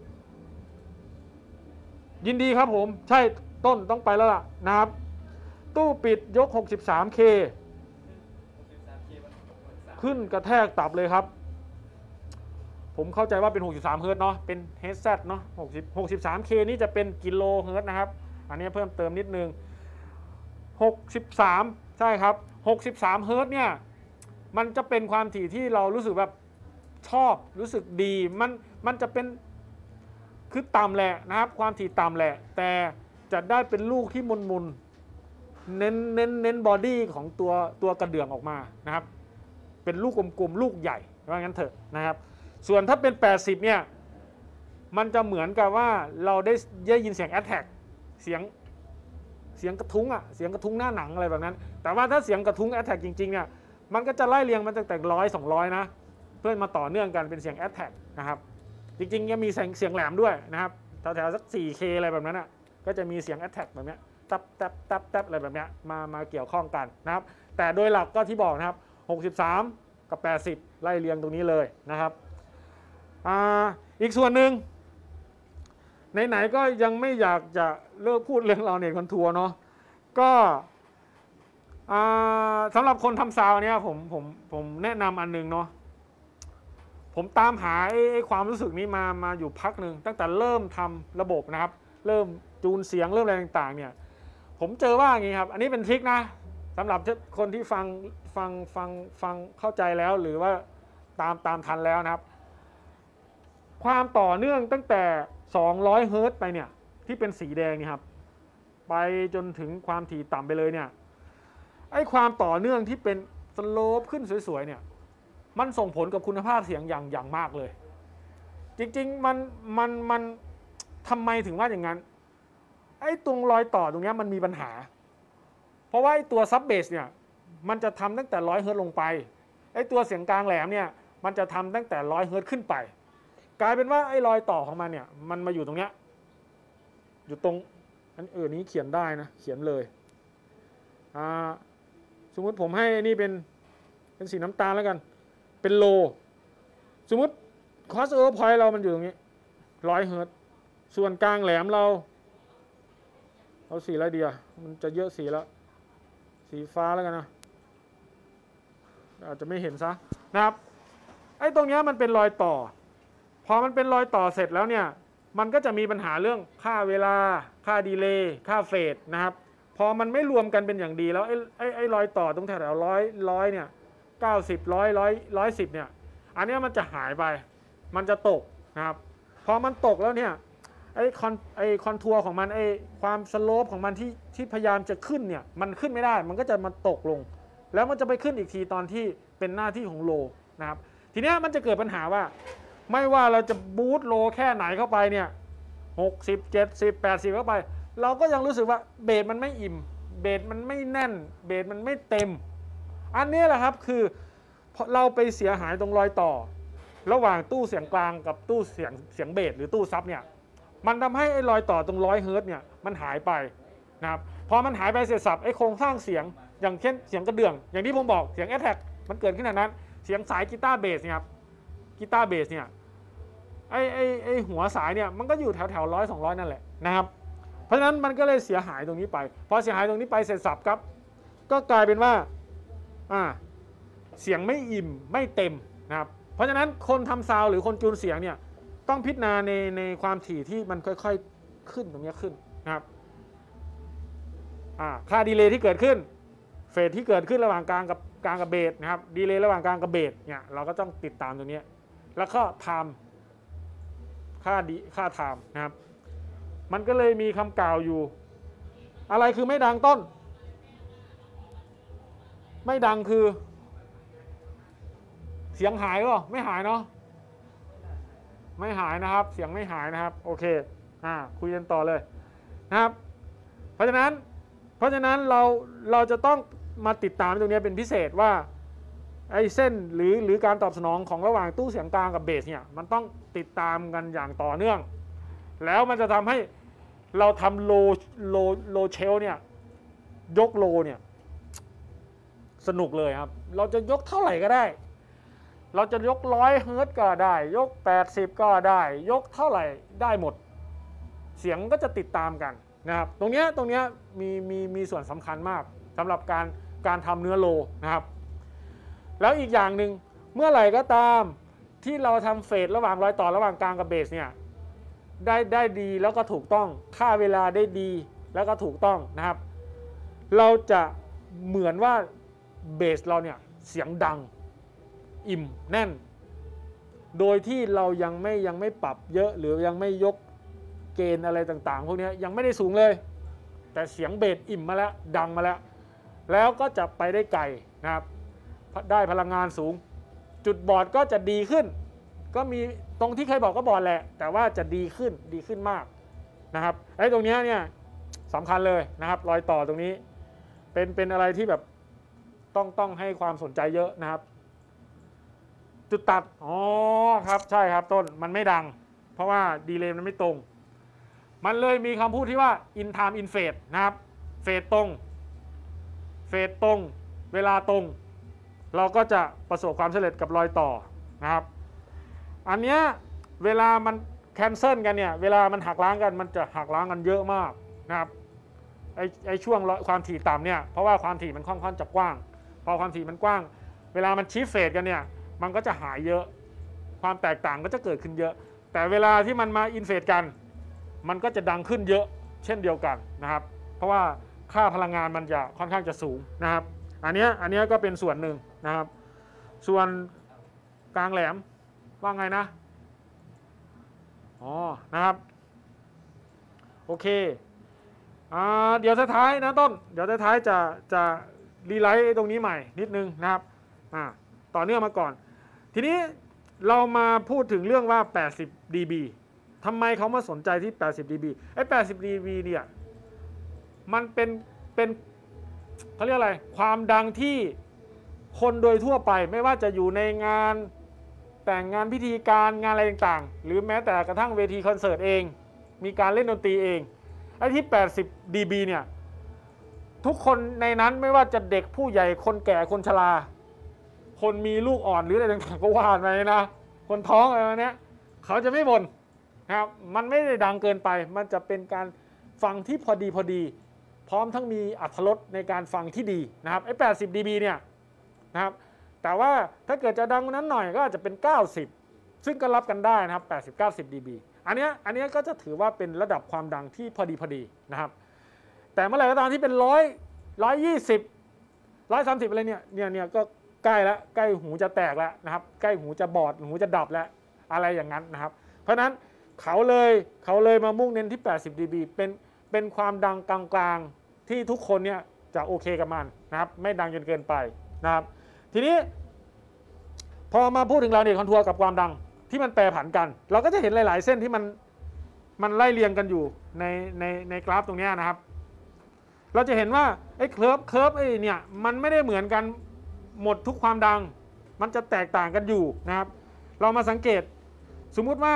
ยินดีครับผมใช่ต้นต้องไปแล้วล่ะนะครับตู้ปิดยก หกสิบสาม เค ขึ้นกระแทกตับเลยครับผมเข้าใจว่าเป็นหกสิบสามเฮิร์ตซ์เนาะเป็น เอช แซด เนาะหกสิบ หกสิบสาม เค นี่จะเป็นกิโลเฮิร์ตซ์นะครับอันนี้เพิ่มเติมนิดนึงหกสิบสามใช่ครับหกสิบสามเฮิร์ตซ์เนี่ยมันจะเป็นความถี่ที่เรารู้สึกแบบชอบรู้สึกดีมันมันจะเป็นคือต่ำแหละนะครับความถี่ต่ำแหละแต่จะได้เป็นลูกที่มุนมุนเน้นเน้นเน้นบอดี้ของตัวตัวกระเดื่องออกมานะครับเป็นลูกกลมๆลูกใหญ่ว่างั้นเถอะนะครับส่วนถ้าเป็นแปดสิบเนี่ยมันจะเหมือนกับว่าเราได้ได้ยินเสียงแอทแทกเสียง เสียงกระทุ้งอ่ะเสียงกระทุ้งหน้าหนังอะไรแบบนั้นแต่ว่าถ้าเสียงกระทุ้งแอตแทกจริงๆเนี่ยมันก็จะไล่เรียงมันแต่ร้อยสองร้อยนะเพื่อนมาต่อเนื่องกันเป็นเสียงแอตแทกนะครับจริงๆยังมีเสียงแหลมด้วยนะครับแถวๆสัก สี่เค อะไรแบบนั้นอ่ะก็จะมีเสียงแอตแทกแบบนี้ตับตับตับตับอะไรแบบนี้มามาเกี่ยวข้องกันนะครับแต่โดยหลักก็ที่บอกนะครับหกสิบสามกับแปดสิบไล่เรียงตรงนี้เลยนะครับอ่าอีกส่วนหนึ่งไหนๆก็ยังไม่อยากจะเลิกพูดเรื่องเราเนี่ยคอนทัวร์เนาะก็สำหรับคนทำซาวเนี่ยผมผมผมแนะนำอันนึงเนาะผมตามหาไอ้ความรู้สึกนี้มามาอยู่พักหนึ่งตั้งแต่เริ่มทำระบบนะครับเริ่มจูนเสียงเริ่มอะไรต่างๆเนี่ยผมเจอว่าอย่างนี้ครับอันนี้เป็นทริคนะสำหรับคนที่ฟังฟังฟังฟังเข้าใจแล้วหรือว่าตามตามทันแล้วนะครับความต่อเนื่องตั้งแต่สองร้อยเฮิร์ตซ์ไปเนี่ยที่เป็นสีแดงนี่ครับไปจนถึงความถี่ต่ำไปเลยเนี่ยไอ้ความต่อเนื่องที่เป็นสโลปขึ้นสวยๆเนี่ยมันส่งผลกับคุณภาพเสียงอย่างอย่างมากเลยจริงๆมันมันมันทำไมถึงว่าอย่างนั้นไอ้ตรงรอยต่อตรงนี้มันมีปัญหาเพราะว่าไอ้ตัวซับเบสเนี่ยมันจะทำตั้งแต่ร้อยเฮิร์ตซ์ลงไปไอ้ตัวเสียงกลางแหลมเนี่ยมันจะทำตั้งแต่ร้อยเฮิร์ตซ์ขึ้นไปกลายเป็นว่าไอ้รอยต่อของมันเนี่ยมันมาอยู่ตรงเนี้ยอยู่ตรงอันเออนี้เขียนได้นะเขียนเลยอ่าสมมติผมให้นี่เป็นเป็นสีน้ำตาลแล้วกันเป็นโลสมมติคอสเออร์พอยต์เรามันอยู่ตรงนี้ร้อยเฮิร์ตซ์ส่วนกลางแหลมเราเอาสีอะไรดีอ่ะมันจะเยอะสีแล้วสีฟ้าแล้วกันนะอาจจะไม่เห็นซะนะครับไอ้ตรงเนี้ยมันเป็นรอยต่อพอมันเป็นรอยต่อเสร็จแล้วเนี่ยมันก็จะมีปัญหาเรื่องค่าเวลาค่าดีเลย์ค่าเฟดนะครับพอมันไม่รวมกันเป็นอย่างดีแล้วไอ้ไอ้ไอ้รอยต่อตรงแถวร้อยร้อยเนี่ยเก้าสิบร้อยร้อยร้อยสิบเนี่ยอันนี้มันจะหายไปมันจะตกนะครับพอมันตกแล้วเนี่ยไอ้คอนไอ้คอนทัวร์ของมันไอ้ความสโลปของมันที่ที่พยายามจะขึ้นเนี่ยมันขึ้นไม่ได้มันก็จะมันตกลงแล้วมันจะไปขึ้นอีกทีตอนที่เป็นหน้าที่ของโลนะครับทีนี้มันจะเกิดปัญหาว่าไม่ว่าเราจะบูทโลแค่ไหนเข้าไปเนี่ยหกสิบเจ็ดสิบแปดสิบเข้าไปเราก็ยังรู้สึกว่าเบสมันไม่อิ่มเบสมันไม่แน่นเบสมันไม่เต็มอันนี้แหละครับคือเราไปเสียหายตรงรอยต่อระหว่างตู้เสียงกลางกับตู้เสียงเสียงเบสหรือตู้ซับเนี่ยมันทำให้ไอ้รอยต่อตรงร้อยเฮิร์ตซ์เนี่ยมันหายไปนะครับพอมันหายไปเสียสับไอ้โครงสร้างเสียงอย่างเช่นเสียงกระเดื่องอย่างที่ผมบอกเสียงแอทแทกมันเกิดขึ้นนั้นเสียงสายกีตาร์เบสนะครับกีตาร์เบสเนี่ยไอ้ไอ้ไอ้หัวสายเนี่ยมันก็อยู่แถวแถวร้อยสองร้อยนั่นแหละนะครับเพราะฉะนั้นมันก็เลยเสียหายตรงนี้ไปพอเสียหายตรงนี้ไปเสร็จสับครับก็กลายเป็นว่าอ่าเสียงไม่อิ่มไม่เต็มนะครับเพราะฉะนั้นคนทำซาวหรือคนจูนเสียงเนี่ยต้องพิจารณาในในความถี่ที่มันค่อยๆขึ้นตรงนี้ขึ้นนะครับอ่าค่าดีเลย์ที่เกิดขึ้นเฟสที่เกิดขึ้นระหว่างกลางกับกลางกับเบสนะครับดีเลย์ระหว่างกลางกับเบสเนี่ยเราก็ต้องติดตามตรงนี้แล้วก็ไทม์ค่าดีค่าไทม์นะครับมันก็เลยมีคำกล่าวอยู่อะไรคือไม่ดังต้นไม่ดังคือเสียงหายก็ไม่หายเนาะไม่หายนะครับเสียงไม่หายนะครับโอเคอ่าคุยกันต่อเลยนะครับเพราะฉะนั้นเพราะฉะนั้นเราเราจะต้องมาติดตามตรงนี้เป็นพิเศษว่าไอ้เส้นหรือหรือการตอบสนองของระหว่างตู้เสียงกลางกับเบสเนี่ยมันต้องติดตามกันอย่างต่อเนื่องแล้วมันจะทำให้เราทำโลโลโลเชลเนี่ยยกโลเนี่ยสนุกเลยครับเราจะยกเท่าไหร่ก็ได้เราจะยกร้อยเฮิร์ตซ์ก็ได้ยกแปดสิบก็ได้ยกเท่าไหร่ได้หมดเสียงก็จะติดตามกันนะครับตรงนี้ตรงนี้มีมีมีส่วนสำคัญมากสำหรับการการทำเนื้อโลนะครับแล้วอีกอย่างหนึ่งเมื่อไหร่ก็ตามที่เราทำเฟสระหว่างรอยต่อระหว่างกลางกับเบสเนี่ยได้ได้ดีแล้วก็ถูกต้องค่าเวลาได้ดีแล้วก็ถูกต้องนะครับเราจะเหมือนว่าเบสเราเนี่ยเสียงดังอิ่มแน่นโดยที่เรายังไม่ยังไม่ปรับเยอะหรือยังไม่ยกเกณฑ์อะไรต่างๆพวกนี้ยังไม่ได้สูงเลยแต่เสียงเบสอิ่มมาแล้วดังมาแล้วแล้วก็จะไปได้ไกลนะครับได้พลังงานสูงจุดบอดก็จะดีขึ้นก็มีตรงที่เคยบอกก็บอดแหละแต่ว่าจะดีขึ้นดีขึ้นมากนะครับไอ้ตรงนี้เนี่ย สำคัญเลยนะครับรอยต่อตรงนี้เป็นเป็นอะไรที่แบบต้องต้องให้ความสนใจเยอะนะครับจุดตัดอ๋อครับใช่ครับต้นมันไม่ดังเพราะว่าดีเลย์มันไม่ตรงมันเลยมีคำพูดที่ว่า in time in phase นะครับเฟสตรงเฟสตรงเวลาตรงเราก็จะประสบความสำเร็จกับรอยต่อนะครับอันเนี้ยเวลามันแคนเซิลกันเนี่ยเวลามันหักล้างกันมันจะหักล้างกันเยอะมากนะครับไอ้ไอ้ช่วงความถี่ต่ำเนี่ยเพราะว่าความถี่มันค่อนข้างจะกว้างพอความถี่มันกว้างเวลามันชี้เฟสกันเนี่ยมันก็จะหายเยอะความแตกต่างก็จะเกิดขึ้นเยอะแต่เวลาที่มันมาอินเฟสกันมันก็จะดังขึ้นเยอะเช่นเดียวกันนะครับเพราะว่าค่าพลังงานมันจะค่อนข้างจะสูงนะครับอันนี้อันนี้ก็เป็นส่วนหนึ่งนะครับส่วนกลางแหลมว่าไงนะอ๋อนะครับโอเคอ่าเดี๋ยวท้ายนะต้นเดี๋ยวท้ายจะจะรีไลท์ตรงนี้ใหม่นิดนึงนะครับอ่าต่อเนื่องมาก่อนทีนี้เรามาพูดถึงเรื่องว่าแปดสิบ ดี บี ทำไมเขามาสนใจที่แปดสิบ ดี บี ไอ้แปดสิบ ดี บี เนี่ยมันเป็นเป็นเขาเรียกอะไรความดังที่คนโดยทั่วไปไม่ว่าจะอยู่ในงานแต่งงานพิธีการงานอะไรต่างๆหรือแม้แต่กระทั่งเวทีคอนเสิร์ตเองมีการเล่นดนตรีเองไอ้ที่แปดสิบ ดี บี เนี่ยทุกคนในนั้นไม่ว่าจะเด็กผู้ใหญ่คนแก่คนชราคนมีลูกอ่อนหรืออะไรต่างๆก็ว่าไปนะคนท้องอะไรแบบนี้เขาจะไม่บ่นนะครับมันไม่ได้ดังเกินไปมันจะเป็นการฟังที่พอดีพอดีพร้อมทั้งมีอรรถรสในการฟังที่ดีนะครับไอ้แปดสิบ ดี บี เนี่ยนะครับแต่ว่าถ้าเกิดจะดังนั้นหน่อยก็อาจจะเป็นเก้าสิบซึ่งก็รับกันได้นะครับแปดสิบ เก้าสิบ ดี บี อันนี้อันนี้ก็จะถือว่าเป็นระดับความดังที่พอดีพอดีนะครับแต่เมื่อไหร่ก็ตามที่เป็นร้อย ร้อยยี่สิบ ร้อยสามสิบอะไรเนี่ยเนี่ยเนี่ยก็ใกล้แล้วใกล้หูจะแตกแล้วนะครับใกล้หูจะบอดหูจะดับแล้วอะไรอย่างนั้นนะครับเพราะฉะนั้นเขาเลยเขาเลยมามุ่งเน้นที่แปดสิบ ดี บี เป็นเป็นความดังกลางๆที่ทุกคนเนี่ยจะโอเคกับมันนะครับไม่ดังจนเกินไปนะครับทีนี้พอมาพูดถึงเราเนี่ยคอนทัวร์กับความดังที่มันแปรผันกันเราก็จะเห็นหลายๆเส้นที่มันมันไล่เรียงกันอยู่ในในในกราฟตรงนี้นะครับเราจะเห็นว่าไอ้เคิร์ฟเคิร์ฟไอ้เนี่ยมันไม่ได้เหมือนกันหมดทุกความดังมันจะแตกต่างกันอยู่นะครับเรามาสังเกตสมมุติว่า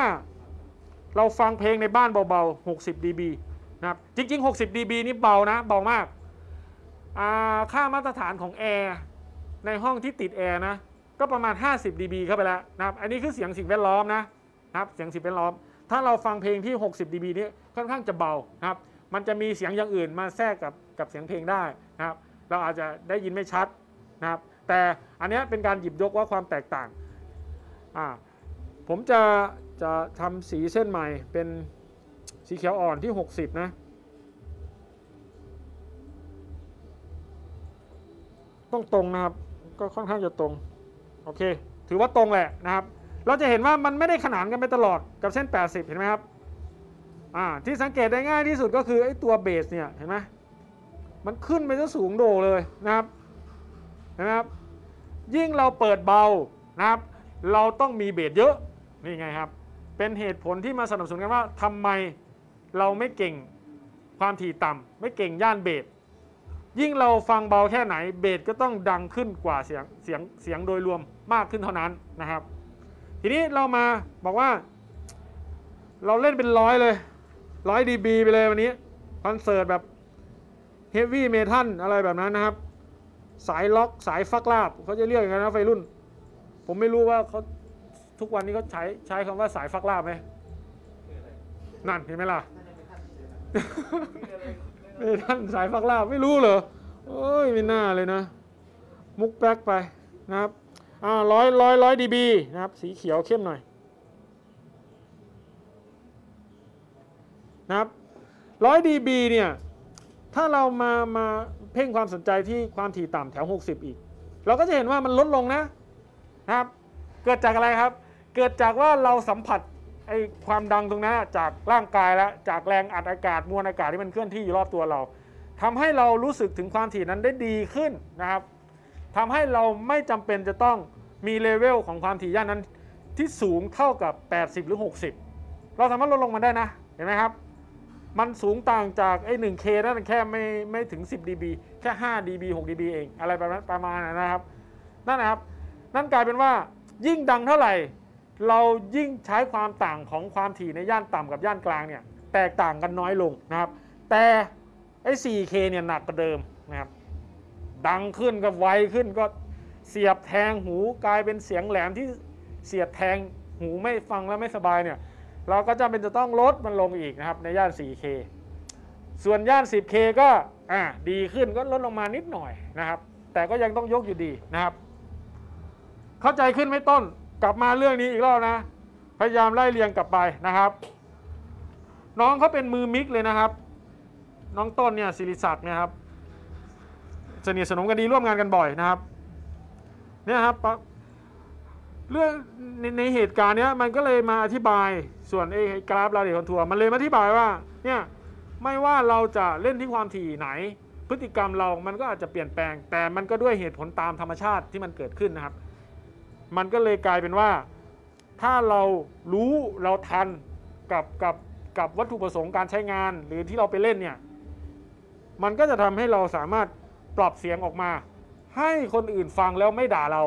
เราฟังเพลงในบ้านเบาๆหกสิบ ดี บี นะครับจริงๆหกสิบ ดี บี นี่เบานะเบามากค่ามาตรฐานของแอร์ในห้องที่ติดแอร์นะก็ประมาณห้าสิบ ดี บี เข้าไปแล้วนะครับอันนี้คือเสียงสิ่งแวดล้อมนะครับเสียงสิ่งแวดล้อมถ้าเราฟังเพลงที่หกสิบ ดี บี นี้ค่อนข้างจะเบานะครับมันจะมีเสียงอย่างอื่นมาแทรกกับกับเสียงเพลงได้นะครับเราอาจจะได้ยินไม่ชัดนะครับแต่อันนี้เป็นการหยิบยกว่าความแตกต่างอ่าผมจะจะทำสีเส้นใหม่เป็นสีเขียวอ่อนที่หกสิบนะต้องตรงนะครับก็ค่อนข้างจะตรงโอเคถือว่าตรงแหละนะครับเราจะเห็นว่ามันไม่ได้ขนานกันไปตลอดกับเส้นแปดสิบเห็นไหมครับอ่าที่สังเกตได้ง่ายที่สุดก็คือไอ้ตัวเบสเนี่ยเห็นไหมมันขึ้นไปจนสูงโด่เลยนะครับเห็นไหมครับยิ่งเราเปิดเบานะครับเราต้องมีเบสเยอะนี่ไงครับเป็นเหตุผลที่มาสนับสนุนกันว่าทำไมเราไม่เก่งความถี่ต่ำไม่เก่งย่านเบสยิ่งเราฟังเบาแค่ไหนเบสก็ต้องดังขึ้นกว่าเสียงเสียงเสียงโดยรวมมากขึ้นเท่านั้นนะครับทีนี้เรามาบอกว่าเราเล่นเป็นร้อยเลยร้อยดีบีไปเลยวันนี้คอนเสิร์ตแบบเฮฟวี่เมทัลอะไรแบบนั้นนะครับสายล็อกสายฟักลาบเขาจะเรียกกันนะไฟรุ่นผมไม่รู้ว่าเขาทุกวันนี้เขาใช้ใช้คำว่าสายฟักลาบไหมนั่นเห็นไหมล่ะเมทัลสายฟักลาบไม่รู้เหรอเอ้ยไม่น่าเลยนะมุกแป๊กไปนะครับอ่าร้อยร้อยร้อยดีบีนะครับสีเขียวเข้มหน่อยนะครับร้อยดีบีเนี่ยถ้าเรามามาเพ่งความสนใจที่ความถี่ต่ำแถวหกสิบอีกเราก็จะเห็นว่ามันลดลงนะนะครับเกิดจากอะไรครับเกิดจากว่าเราสัมผัสไอ้ความดังตรงนั้นจากร่างกายแล้วจากแรงอัดอากาศมวลอากาศที่มันเคลื่อนที่อยู่รอบตัวเราทำให้เรารู้สึกถึงความถี่นั้นได้ดีขึ้นนะครับทำให้เราไม่จำเป็นจะต้องมีเลเวลของความถี่ย่านนั้นที่สูงเท่ากับแปดสิบหรือหกสิบเราสามารถลดลงมาได้นะเห็นไหมครับ มันสูงต่างจากไอ้ หนึ่งเค นั่นแค่ไม่ไม่ถึงสิบดีบี แค่ห้าดีบี หกดีบี เองอะไรประมาณนั้นนะครับนั่นนะครับนั่นกลายเป็นว่ายิ่งดังเท่าไหร่เรายิ่งใช้ความต่างของความถี่ในย่านต่ำกับย่านกลางเนี่ยแตกต่างกันน้อยลงนะครับแต่ไอ้ สี่เค เนี่ยหนักกว่าเดิมนะครับดังขึ้นก็ไวขึ้นก็เสียบแทงหูกลายเป็นเสียงแหลมที่เสียบแทงหูไม่ฟังแล้วไม่สบายเนี่ยเราก็จำเป็นจะต้องลดมันลงอีกนะครับในย่าน สี่เค ส่วนย่าน สิบเค ก็อ่าดีขึ้นก็ลดลงมานิดหน่อยนะครับแต่ก็ยังต้องยกอยู่ดีนะครับเข้าใจขึ้นไหมต้นกลับมาเรื่องนี้อีกรอบนะพยายามไล่เรียงกลับไปนะครับน้องเขาเป็นมือมิกเลยนะครับน้องต้นเนี่ยศิริศักดิ์เนี่ยครับสนิทสนมกันดีร่วมงานกันบ่อยนะครับเนี่ยครับเรื่องในในเหตุการณ์เนี้ยมันก็เลยมาอธิบายส่วนไอ้กราฟราเดียคอนทัวร์มันเลยมาอธิบายว่าเนี่ยไม่ว่าเราจะเล่นที่ความถี่ไหนพฤติกรรมเรามันก็อาจจะเปลี่ยนแปลงแต่มันก็ด้วยเหตุผลตามธรรมชาติที่มันเกิดขึ้นนะครับมันก็เลยกลายเป็นว่าถ้าเรารู้เราทันกับกับกับวัตถุประสงค์การใช้งานหรือที่เราไปเล่นเนี่ยมันก็จะทำให้เราสามารถปรับเสียงออกมาให้คนอื่นฟังแล้วไม่ด่าเรา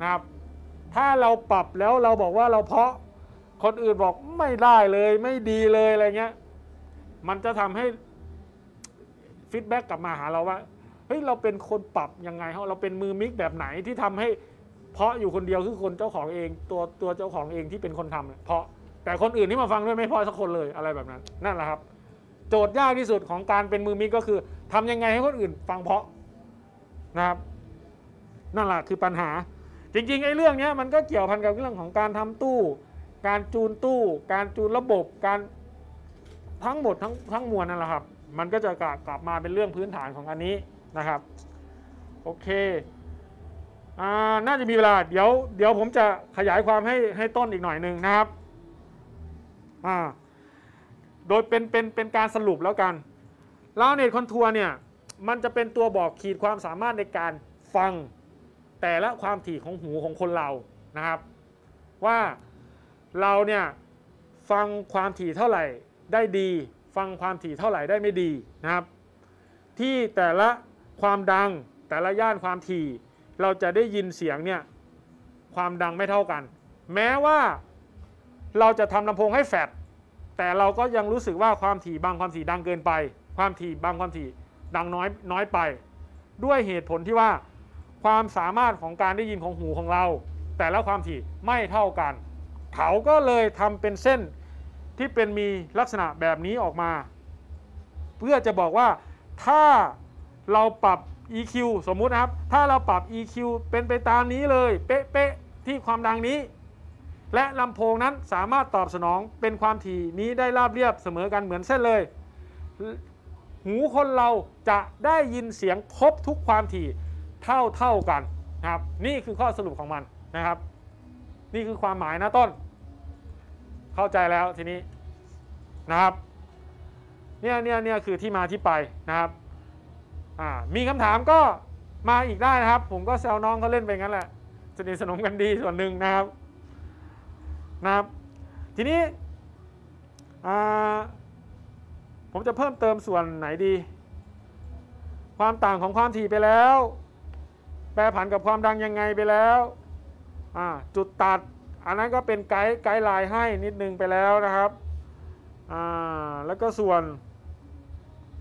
นะครับถ้าเราปรับแล้วเราบอกว่าเราเพาะคนอื่นบอกไม่ได้เลยไม่ดีเลยอะไรเงี้ยมันจะทำให้ฟีดแบ็กกลับมาหาเราว่าเฮ้ยเราเป็นคนปรับยังไงเราเป็นมือมิกแบบไหนที่ทำให้เพาะอยู่คนเดียวคือคนเจ้าของเองตัวตัวเจ้าของเองที่เป็นคนทำเพาะแต่คนอื่นที่มาฟังด้วยไม่เพาะสักคนเลยอะไรแบบนั้นนั่นแหละครับโจทย์ยากที่สุดของการเป็นมือมิกก็คือทำยังไงให้คนอื่นฟังเพาะนะครับนั่นแหละคือปัญหาจริงๆไอ้เรื่องนี้มันก็เกี่ยวพันกับเรื่องของการทำตู้การจูนตู้การจูนระบบการทั้งหมดทั้งทั้งมวลนั่นแหละครับมันก็จะกลับมาเป็นเรื่องพื้นฐานของอันนี้นะครับโอเคอ่าน่าจะมีเวลาเดี๋ยวเดี๋ยวผมจะขยายความให้ให้ต้นอีกหน่อยหนึ่งนะครับอ่าโดยเป็นเป็นเป็นการสรุปแล้วกันลาวเนตคอนทัวร์เนี่ยมันจะเป็นตัวบอกขีดความสามารถในการฟังแต่ละความถี่ของหูของคนเรานะครับว่าเราเนี่ยฟังความถี่เท่าไหร่ได้ดีฟังความถี่เท่าไหร่ได้ไม่ดีนะครับที่แต่ละความดังแต่ละย่านความถี่เราจะได้ยินเสียงเนี่ยความดังไม่เท่ากันแม้ว่าเราจะทำลำโพงให้แฟตแต่เราก็ยังรู้สึกว่าความถี่บางความถี่ดังเกินไปความถี่บางความถี่ดังน้อยน้อยไปด้วยเหตุผลที่ว่าความสามารถของการได้ยินของหูของเราแต่ละความถี่ไม่เท่ากันเขาก็เลยทำเป็นเส้นที่เป็นมีลักษณะแบบนี้ออกมาเพื่อจะบอกว่าถ้าเราปรับ อี คิว สมมุตินะครับถ้าเราปรับ อี คิว เป็นไปตามนี้เลยเป๊ะๆที่ความดังนี้และลำโพงนั้นสามารถตอบสนองเป็นความถี่นี้ได้ราบเรียบเสมอกันเหมือนเส้นเลยหูคนเราจะได้ยินเสียงครบทุกความถี่เท่าเท่ากันนะครับนี่คือข้อสรุปของมันนะครับนี่คือความหมายนะต้นเข้าใจแล้วทีนี้นะครับเนี่ยเนี่ยเนี่ยคือที่มาที่ไปนะครับอ่ามีคำถามก็มาอีกได้นะครับผมก็แซวน้องเขาเล่นไปงั้นแหละสนิทสนมกันดีส่วนหนึ่งนะครับนะครับทีนี้อ่าผมจะเพิ่มเติมส่วนไหนดีความต่างของความถี่ไปแล้วแปรผันกับความดังยังไงไปแล้วจุดตัดอันนั้นก็เป็นไกด์ไกด์ไลน์ให้นิดนึงไปแล้วนะครับแล้วก็ส่วน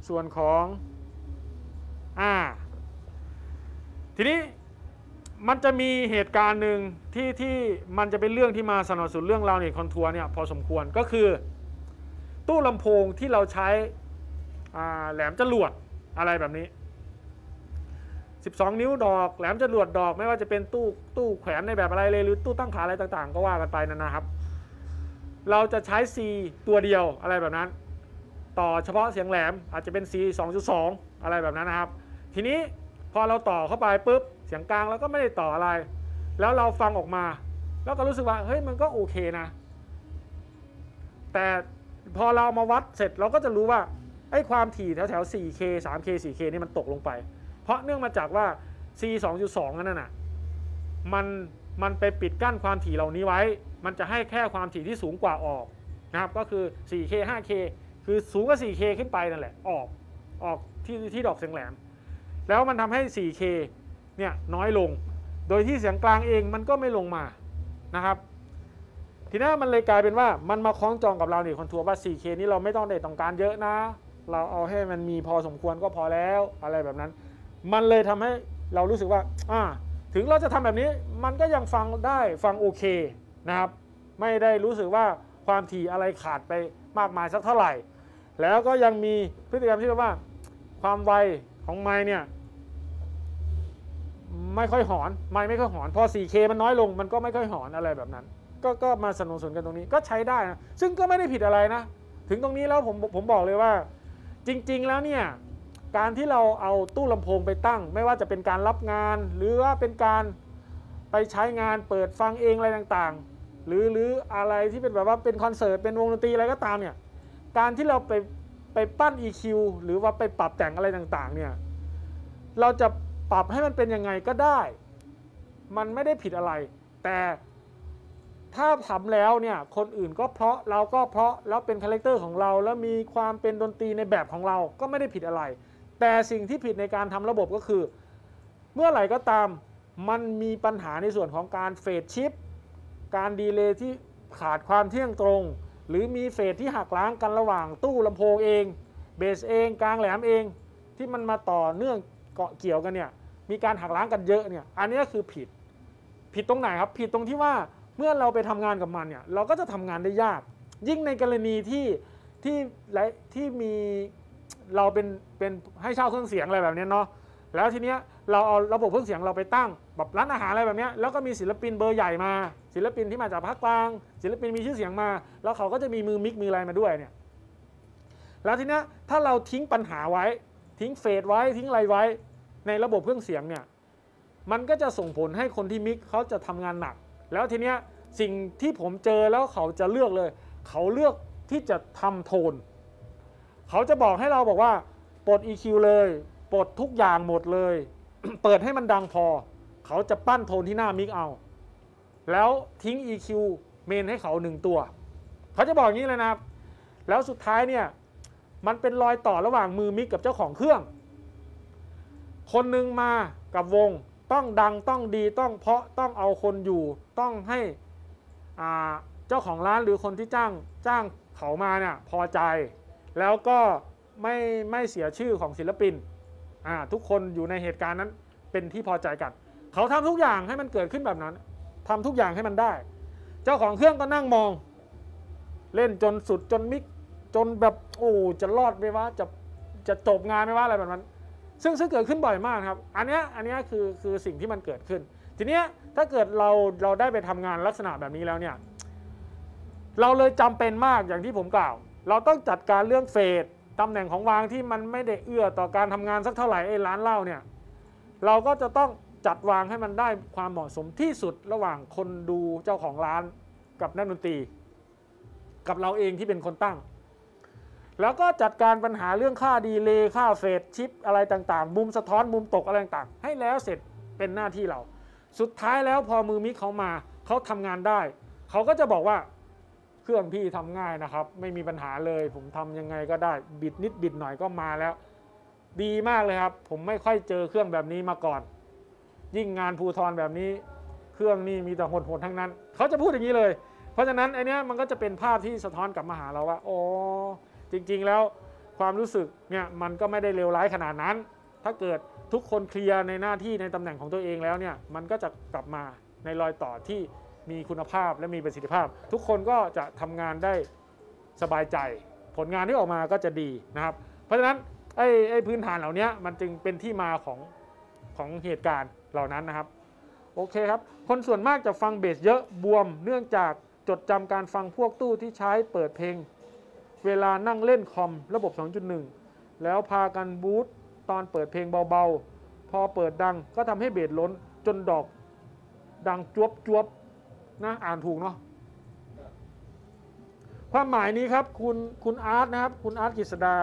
ส่วนของอ่าทีนี้มันจะมีเหตุการณ์หนึ่งที่ที่มันจะเป็นเรื่องที่มาสนับสนุนเรื่องราวเนี่ยคอนทัวร์เนี่ยพอสมควรก็คือตู้ลำโพงที่เราใช้แหลมจรวดอะไรแบบนี้สิบสองนิ้วดอกแหลมจรวดดอกไม่ว่าจะเป็นตู้ตู้แขวนในแบบอะไรเลยหรือตู้ตั้งขาอะไรต่างๆก็ว่ากันไปนั่นนะครับเราจะใช้ C ตัวเดียวอะไรแบบนั้นต่อเฉพาะเสียงแหลมอาจจะเป็น ซี สองจุดสอง อะไรแบบนั้นนะครับทีนี้พอเราต่อเข้าไปปุ๊บเสียงกลางเราก็ไม่ได้ต่ออะไรแล้วเราฟังออกมาแล้วก็รู้สึกว่าเฮ้ยมันก็โอเคนะแต่พอเรามาวัดเสร็จเราก็จะรู้ว่าไอ้ความถี่แถวแถว สี่เค สามเค สี่เค นี่มันตกลงไปเพราะเนื่องมาจากว่า ซี สองจุดสอง นั่นน่ะมันมันไปปิดกั้นความถี่เหล่านี้ไว้มันจะให้แค่ความถี่ที่สูงกว่าออกนะครับก็คือ สี่เค ห้าเค คือ คือสูงกว่า สี่เค ขึ้นไปนั่นแหละออกออกที่ที่ดอกเสียงแหลมแล้วมันทำให้ สี่เค เนี่ยน้อยลงโดยที่เสียงกลางเองมันก็ไม่ลงมานะครับทีนี้มันเลยกลายเป็นว่ามันมาคล้องจองกับเราเนี่ยคอนทัวร์ว่า สี่เค นี้เราไม่ต้องได้ต้องการเยอะนะเราเอาให้มันมีพอสมควรก็พอแล้วอะไรแบบนั้นมันเลยทำให้เรารู้สึกว่าอ่าถึงเราจะทำแบบนี้มันก็ยังฟังได้ฟังโอเคนะครับไม่ได้รู้สึกว่าความถี่อะไรขาดไปมากมายสักเท่าไหร่แล้วก็ยังมีพฤติกรรมที่เรียกว่าความไวของไมค์เนี่ยไม่ค่อยหอนไมค์ไม่ค่อยหอนพอ สี่เค มันน้อยลงมันก็ไม่ค่อยหอนอะไรแบบนั้นก็ก็มาสนับสนุนกันตรงนี้ก็ใช้ได้นะซึ่งก็ไม่ได้ผิดอะไรนะถึงตรงนี้แล้วผมผมบอกเลยว่าจริงๆแล้วเนี่ยการที่เราเอาตู้ลำโพงไปตั้งไม่ว่าจะเป็นการรับงานหรือว่าเป็นการไปใช้งานเปิดฟังเองอะไรต่างๆหรือหรืออะไรที่เป็นแบบว่าเป็นคอนเสิร์ตเป็นวงดนตรีอะไรก็ตามเนี่ยการที่เราไปไปปั้น อี คิว หรือว่าไปปรับแต่งอะไรต่างๆเนี่ยเราจะปรับให้มันเป็นยังไงก็ได้มันไม่ได้ผิดอะไรแต่ถ้าทำแล้วเนี่ยคนอื่นก็เพราะเราก็เพราะแล้วเป็นคาแรคเตอร์ของเราแล้วมีความเป็นดนตรีในแบบของเราก็ไม่ได้ผิดอะไรแต่สิ่งที่ผิดในการทำระบบก็คือเมื่อไหร่ก็ตามมันมีปัญหาในส่วนของการเฟดชิปการดีเลย์ที่ขาดความเที่ยงตรงหรือมีเฟดที่หักล้างกันระหว่างตู้ลำโพงเองเบสเองกลางแหลมเองที่มันมาต่อเนื่องเกาะเกี่ยวกันเนี่ยมีการหักล้างกันเยอะเนี่ยอันนี้คือผิดผิดตรงไหนครับผิดตรงที่ว่าเมื่อเราไปทำงานกับมันเนี่ยเราก็จะทำงานได้ยากยิ่งในกรณีที่ที่และที่มีเราเป็นเป็นให้เช่าเครื่องเสียงอะไรแบบนี้เนาะแล้วทีเนี้ยเราเอาระบบเครื่องเสียงเราไปตั้งแบบร้านอาหารอะไรแบบนี้แล้วก็มีศิลปินเบอร์ใหญ่มาศิลปินที่มาจากภาคกลางศิลปินมีชื่อเสียงมาแล้วเขาก็จะมีมือมิกมืออะไรมาด้วยเนี่ยแล้วทีเนี้ยถ้าเราทิ้งปัญหาไว้ทิ้งเฟดไว้ทิ้งอะไรไว้ในระบบเครื่องเสียงเนี่ยมันก็จะส่งผลให้คนที่มิกเขาจะทำงานหนักแล้วทีเนี้ยสิ่งที่ผมเจอแล้วเขาจะเลือกเลยเขาเลือกที่จะทำโทนเขาจะบอกให้เราบอกว่าปลด อี คิว เลยปลดทุกอย่างหมดเลย เปิดให้มันดังพอเขาจะปั้นโทนที่หน้ามิกเอาแล้วทิ้ง อี คิว เมนให้เขาหนึ่งตัวเขาจะบอกอย่างนี้เลยนะครับแล้วสุดท้ายเนี่ยมันเป็นรอยต่อระหว่างมือมิกกับเจ้าของเครื่องคนหนึ่งมากับวงต้องดังต้องดีต้องเพาะต้องเอาคนอยู่ต้องให้เจ้าของร้านหรือคนที่จ้างจ้างเขามาเนี่ยพอใจแล้วก็ไม่ไม่เสียชื่อของศิลปินทุกคนอยู่ในเหตุการณ์นั้นเป็นที่พอใจกันเขาทำทุกอย่างให้มันเกิดขึ้นแบบนั้นทำทุกอย่างให้มันได้เจ้าของเครื่องก็นั่งมองเล่นจนสุดจนมิกจนแบบโอ้จะรอดไหมวะจะจะจบงานไหมวะอะไรแบบนั้นซึ่งซึ่งเกิดขึ้นบ่อยมากครับอันนี้อันนี้คือคือสิ่งที่มันเกิดขึ้นทีนี้ถ้าเกิดเราเราได้ไปทำงานลักษณะแบบนี้แล้วเนี่ยเราเลยจำเป็นมากอย่างที่ผมกล่าวเราต้องจัดการเรื่องเฟดตำแหน่งของวางที่มันไม่ได้เอื้อต่อการทำงานสักเท่าไหร่ไอ้ร้านเหล้าเนี่ยเราก็จะต้องจัดวางให้มันได้ความเหมาะสมที่สุดระหว่างคนดูเจ้าของร้านกับนักดนตรีกับเราเองที่เป็นคนตั้งแล้วก็จัดการปัญหาเรื่องค่าดีเลย์ค่าเฟดชิปอะไรต่างๆมุมสะท้อนมุมตกอะไรต่างๆให้แล้วเสร็จเป็นหน้าที่เราสุดท้ายแล้วพอมือมิกเขามาเขาทำงานได้เขาก็จะบอกว่าเครื่องพี่ทำง่ายนะครับไม่มีปัญหาเลยผมทำยังไงก็ได้บิดนิดบิดหน่อยก็มาแล้วดีมากเลยครับผมไม่ค่อยเจอเครื่องแบบนี้มาก่อนยิ่งงานภูธรแบบนี้เครื่องนี่มีแต่โหดๆทั้งนั้นเขาจะพูดอย่างนี้เลยเพราะฉะนั้นไอเนี้ยมันก็จะเป็นภาพที่สะท้อนกลับมาหาเราว่าอ๋อจริงๆแล้วความรู้สึกเนี่ยมันก็ไม่ได้เลวร้ายขนาดนั้นถ้าเกิดทุกคนเคลียร์ในหน้าที่ในตำแหน่งของตัวเองแล้วเนี่ยมันก็จะกลับมาในรอยต่อที่มีคุณภาพและมีประสิทธิภาพทุกคนก็จะทำงานได้สบายใจผลงานที่ออกมาก็จะดีนะครับเพราะฉะนั้นไอ้ไอ้พื้นฐานเหล่านี้มันจึงเป็นที่มาของของเหตุการณ์เหล่านั้นนะครับโอเคครับคนส่วนมากจะฟังเบสเยอะบวมเนื่องจากจดจำการฟังพวกตู้ที่ใช้เปิดเพลงเวลานั่งเล่นคอมระบบ สองจุดหนึ่ง แล้วพากันบูทตอนเปิดเพลงเบาๆพอเปิดดังก็ทำให้เบสล้นจนดอกดังจวบจวบนะอ่านถูกเนาะความหมายนี้ครับคุณคุณอาร์ตนะครับคุณอาร์ตกฤษดา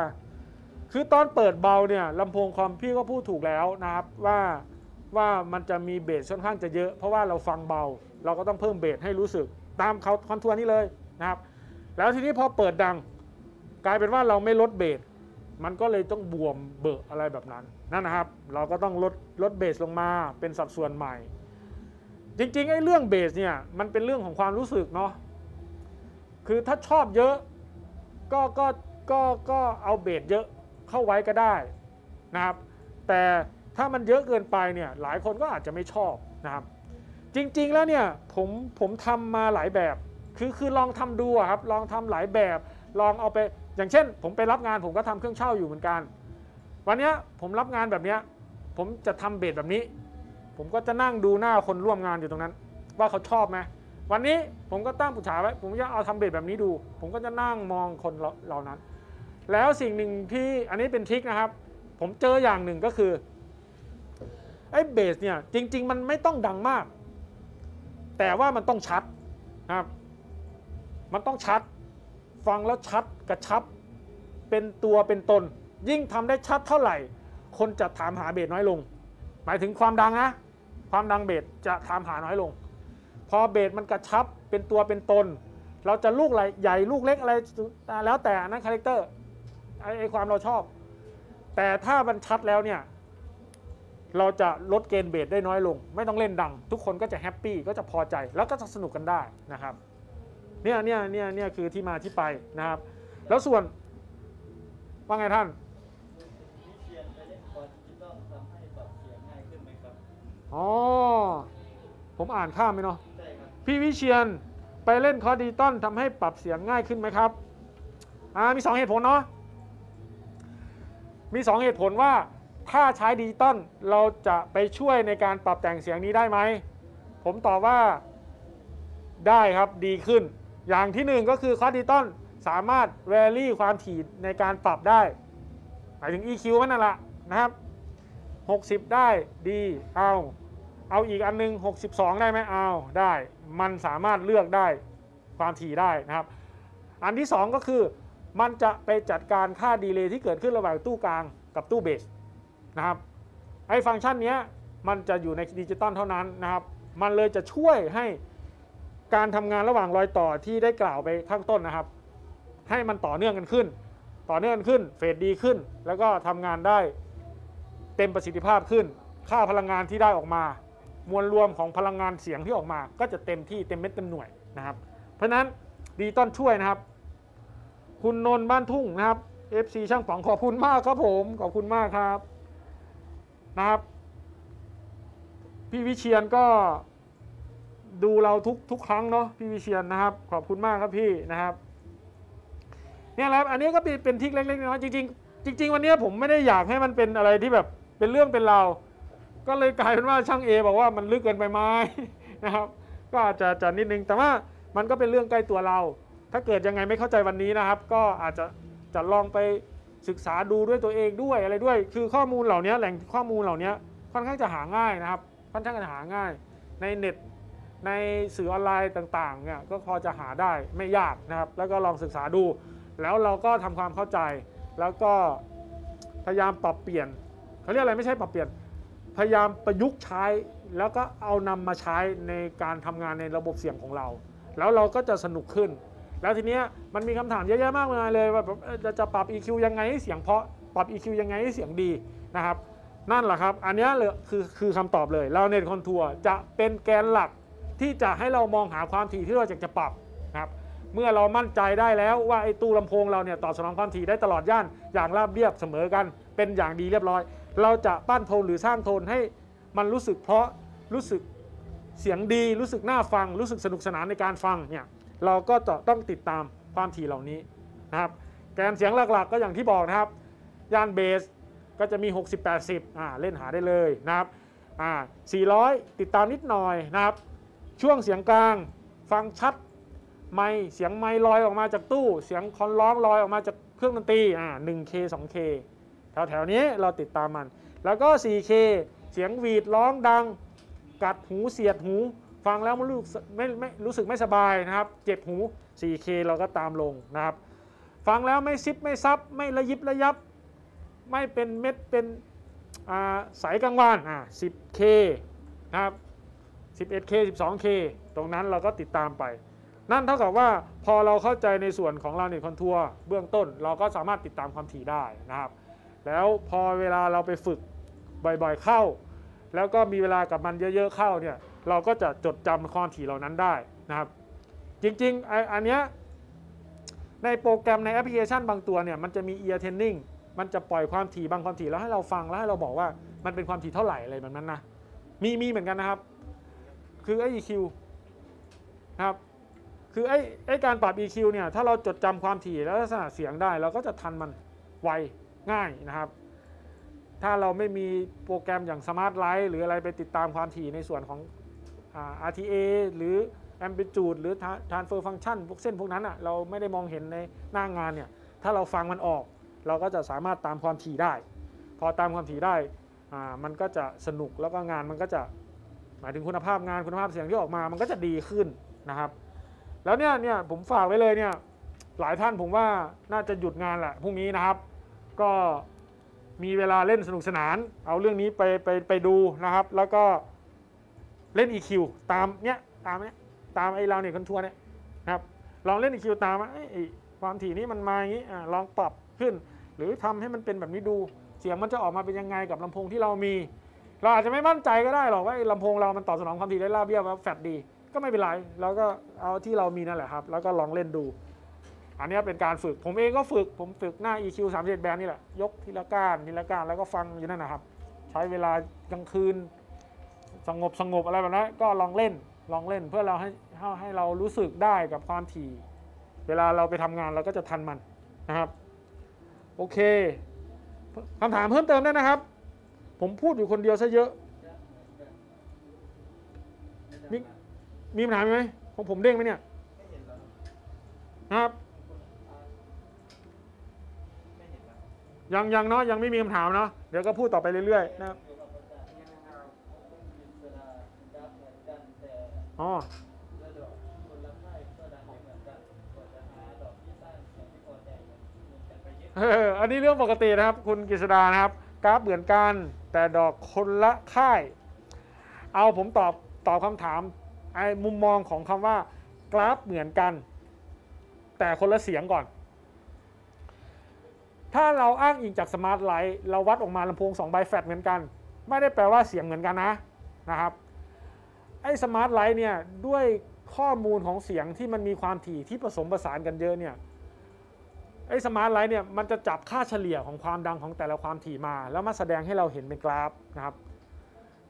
คือตอนเปิดเบาเนี่ยลำโพงคอมพี่ก็พูดถูกแล้วนะครับว่าว่ามันจะมีเบสค่อนข้างจะเยอะเพราะว่าเราฟังเบาเราก็ต้องเพิ่มเบสให้รู้สึกตามเขาคอนทัวร์นี้เลยนะครับแล้วทีนี้พอเปิดดัง กลายเป็นว่าเราไม่ลดเบสมันก็เลยต้องบวมเบอะอะไรแบบนั้นนั่นนะครับเราก็ต้องลดลดเบสลงมาเป็นสัดส่วนใหม่จริงๆไอ้เรื่องเบสเนี่ยมันเป็นเรื่องของความรู้สึกเนาะคือถ้าชอบเยอะก็ก็ก็ก็เอาเบสเยอะเข้าไว้ก็ได้นะครับแต่ถ้ามันเยอะเกินไปเนี่ยหลายคนก็อาจจะไม่ชอบนะครับจริงๆแล้วเนี่ยผมผมทำมาหลายแบบคือคือลองทำดูครับลองทำหลายแบบลองเอาไปอย่างเช่นผมไปรับงานผมก็ทำเครื่องเช่าอยู่เหมือนกันวันนี้ผมรับงานแบบนี้ผมจะทำเบสแบบนี้ผมก็จะนั่งดูหน้าคนร่วมงานอยู่ตรงนั้นว่าเขาชอบไหมวันนี้ผมก็ตั้งปุจฉาไว้ผมจะเอาทำเบสแบบนี้ดูผมก็จะนั่งมองคนเหล่านั้นแล้วสิ่งหนึ่งที่อันนี้เป็นทริคนะครับผมเจออย่างหนึ่งก็คือไอ้เบสเนี่ยจริงๆมันไม่ต้องดังมากแต่ว่ามันต้องชัดนะครับมันต้องชัดฟังแล้วชัดกระชับเป็นตัวเป็นตนยิ่งทำได้ชัดเท่าไหร่คนจะถามหาเบสน้อยลงหมายถึงความดังนะความดังเบสจะถามหาน้อยลงพอเบสมันกระชับเป็นตัวเป็นตนเราจะลูกอะไรใหญ่ลูกเล็กอะไรแล้วแต่นั้นคาแรคเตอร์ไอ้ความเราชอบแต่ถ้ามันชัดแล้วเนี่ยเราจะลดเกณฑ์เบสได้น้อยลงไม่ต้องเล่นดังทุกคนก็จะแฮปปี้ก็จะพอใจแล้วก็จะสนุกกันได้นะครับเนี่ยเนี่ยเนี่ยเนี่ยคือที่มาที่ไปนะครับแล้วส่วนว่าไงท่านอ๋อผมอ่านข้ามไปเนาะพี่วิเชียนไปเล่นคอร์ดิตอนทำให้ปรับเสียงง่ายขึ้นไหมครับอ่ามีสองเหตุผลเนาะมีสองเหตุผลว่าถ้าใช้ดิจิตอลเราจะไปช่วยในการปรับแต่งเสียงนี้ได้ไหมผมตอบว่าได้ครับดีขึ้นอย่างที่หนึ่งก็คือคอร์ดิตอนสามารถ vary ความถี่ในการปรับได้หมายถึง อี คิว มันนั่นแหละนะครับหกสิบได้ดีเอาเอาอีกอันนึงหกสิบสองได้ไหมเอาได้มันสามารถเลือกได้ความถี่ได้นะครับอันที่สองก็คือมันจะไปจัดการค่าดีเลย์ที่เกิดขึ้นระหว่างตู้กลางกับตู้เบสนะครับไอ้ฟังก์ชันนี้มันจะอยู่ในดิจิตอลเท่านั้นนะครับมันเลยจะช่วยให้การทำงานระหว่างรอยต่อที่ได้กล่าวไปข้างต้นนะครับให้มันต่อเนื่องกันขึ้นต่อเนื่องกันขึ้นเฟสดีขึ้นแล้วก็ทำงานได้เต็มประสิทธิภาพขึ้นค่าพลังงานที่ได้ออกมามวลรวมของพลังงานเสียงที่ออกมาก็จะเต็มที่เต็มเม็ดเต็มหน่วยนะครับเพราะฉะนั้นดิจิตอลช่วยนะครับคุณนนท์บ้านทุ่งนะครับ เอฟ ซี ช่างป๋องขอบคุณมากครับผมขอบคุณมากครับนะครับพี่วิเชียนก็ดูเราทุกทุกครั้งเนาะพี่วิเชียนนะครับขอบคุณมากครับพี่นะครับเนี่ยแหละอันนี้ก็เป็นเป็นทริคเล็กๆน้อยๆจริงๆจริงๆวันนี้ผมไม่ได้อยากให้มันเป็นอะไรที่แบบเป็นเรื่องเป็นราวก็เลยกลายเป็นว่าช่างเอบอกว่ามันลึกเกินไปไหมนะครับก็อาจจะจะนิดนึงแต่ว่ามันก็เป็นเรื่องใกล้ตัวเราถ้าเกิดยังไงไม่เข้าใจวันนี้นะครับก็อาจจะจะลองไปศึกษาดูด้วยตัวเองด้วยอะไรด้วยคือข้อมูลเหล่านี้แหล่งข้อมูลเหล่านี้ค่อนข้างจะหาง่ายนะครับค่อนข้างจะหาง่ายในเน็ตในสื่อออนไลน์ต่างๆเนี่ยก็พอจะหาได้ไม่ยากนะครับแล้วก็ลองศึกษาดูแล้วเราก็ทำความเข้าใจแล้วก็พยายามปรับเปลี่ยนเขาเรียกอะไรไม่ใช่ปรับเปลี่ยนพยายามประยุกต์ใช้แล้วก็เอานำมาใช้ในการทำงานในระบบเสียงของเราแล้วเราก็จะสนุกขึ้นแล้วทีนี้มันมีคำถามเยอะแยะมากมายเลยว่าจะจะปรับ อี คิว ยังไงให้เสียงเพราะปรับ อี คิว ยังไงให้เสียงดีนะครับนั่นแหละครับอันนี้เลยคือคือคำตอบเลยเราเน็ตคอนทัวร์จะเป็นแกนหลักที่จะให้เรามองหาความถี่ที่เราอยากจะปรับนะครับเมื่อเรามั่นใจได้แล้วว่าไอ้ตู้ลำโพงเราเนี่ยตอบสนองความถี่ได้ตลอดย่านอย่างราบเรียบเสมอกันเป็นอย่างดีเรียบร้อยเราจะปั้นโทนหรือสร้างโทนให้มันรู้สึกเพราะรู้สึกเสียงดีรู้สึกน่าฟังรู้สึกสนุกสนานในการฟังเนี่ยเราก็ต้องติดตามความถี่เหล่านี้นะครับแกนเสียงหลักๆก็อย่างที่บอกนะครับย่านเบสก็จะมีหกสิบ แปดสิบอ่าเล่นหาได้เลยนะครับอ่าสี่ร้อยติดตามนิดหน่อยนะครับช่วงเสียงกลางฟังชัดไมค์เสียงไมค์ลอยออกมาจากตู้เสียงคอนร้องลอยออกมาจากเครื่องดนตรีอ่า หนึ่ง เค สอง เค แถวแถวนี้เราติดตามมันแล้วก็ สี่ เค เสียงหวีดร้องดังกัดหูเสียดหูฟังแล้วมันรู้ไม่ไม่รู้สึกไม่สบายนะครับเจ็บหู สี่ เค เราก็ตามลงนะครับฟังแล้วไม่ซิปไม่ซับไม่ระยิบระยับไม่เป็นเม็ดเป็นสายกลางวานอ่า สิบ เค นะครับ สิบเอ็ด เค สิบสอง เค ตรงนั้นเราก็ติดตามไป นั่นเท่ากับว่าพอเราเข้าใจในส่วนของราวเน็ตคอนทัวร์เบื้องต้นเราก็สามารถติดตามความถี่ได้นะครับแล้วพอเวลาเราไปฝึกบ่อยๆเข้าแล้วก็มีเวลากับมันเยอะๆเข้าเนี่ยเราก็จะจดจำความถี่เหล่านั้นได้นะครับจริงๆไอ้อันเนี้ยในโปรแกรมในแอปพลิเคชันบางตัวเนี่ยมันจะมี ear training มันจะปล่อยความถี่บางความถี่แล้วให้เราฟังแล้วให้เราบอกว่ามันเป็นความถี่เท่าไหร่อะไรแบบนั้นนะมีมีเหมือนกันนะครับคือ อี คิว นะครับคือไอ้ไอ้การปรับ อี คิว เนี่ยถ้าเราจดจำความถี่และลักษณะเสียงได้เราก็จะทันมันไวง่ายนะครับถ้าเราไม่มีโปรแกรมอย่าง Smart Light หรืออะไรไปติดตามความถี่ในส่วนของ อาร์ ที เอ หรือ Amplitude หรือ Transfer Function พวกเส้นพวกนั้นอ่ะเราไม่ได้มองเห็นในหน้างานเนี่ยถ้าเราฟังมันออกเราก็จะสามารถตามความถี่ได้พอตามความถี่ได้มันก็จะสนุกแล้วก็งานมันก็จะหมายถึงคุณภาพงานคุณภาพเสียงที่ออกมามันก็จะดีขึ้นนะครับแล้วเนี่ยเนี่ยผมฝากไว้เลยเนี่ยหลายท่านผมว่าน่าจะหยุดงานแหละพรุ่งนี้นะครับก็มีเวลาเล่นสนุกสนานเอาเรื่องนี้ไปไปไปดูนะครับแล้วก็เล่น อี คิว ตามเนี้ยตามเนี้ยตามไอ้เราเนี่ยคอนทัวร์เนี่ยนะครับลองเล่น อี คิว ตามไอ้ความถี่นี้มันมาอย่างนี้ลองปรับขึ้นหรือทำให้มันเป็นแบบนี้ดูเสียงมันจะออกมาเป็นยังไงกับลำโพงที่เรามีเราอาจจะไม่มั่นใจก็ได้หรอกว่าลำโพงเรามันตอบสนองความถี่ได้ราบเรียบแฟตดีก็ไม่เป็นไรแล้วก็เอาที่เรามีนั่นแหละครับแล้วก็ลองเล่นดูอันนี้เป็นการฝึกผมเองก็ฝึกผมฝึกหน้า อี คิว สามสิบเจ็ด แบนด์นี่แหละยกทีละก้านทีละก้านแล้วก็ฟังอยู่นั่นนะครับใช้เวลากลางคืนสงบสงบอะไรแบบนั้นก็ลองเล่นลองเล่นเพื่อเราให้ให้เรารู้สึกได้กับความถี่เวลาเราไปทำงานเราก็จะทันมันนะครับโอเคคำถามเพิ่มเติมได้นะครับผมพูดอยู่คนเดียวซะเยอะมีมีปัญหาไหมของผมเด้งไหมเนี่ยนะครับยังยังเนาะยังไม่มีคำถามเนาะเดี๋ยวก็พูดต่อไปเรื่อยๆนะครับอ๋ออันนี้เรื่องปกตินะครับคุณกฤษดานะครับกราฟเหมือนกันแต่ดอกคนละค่ายเอาผมตอบตอบคำถามไอ้มุมมองของคำว่ากราฟเหมือนกันแต่คนละเสียงก่อนถ้าเราอ้างอิงจากสมาร์ทไลท์เราวัดออกมาลำโพงสองใบแฟตเหมือนกันไม่ได้แปลว่าเสียงเหมือนกันนะนะครับไอ้สมาร์ทไลท์เนี่ยด้วยข้อมูลของเสียงที่มันมีความถี่ที่ผสมผสานกันเยอะเนี่ยไอ้สมาร์ทไลท์เนี่ยมันจะจับค่าเฉลี่ยของความดังของแต่ละความถี่มาแล้วมาแสดงให้เราเห็นเป็นกราฟนะครับ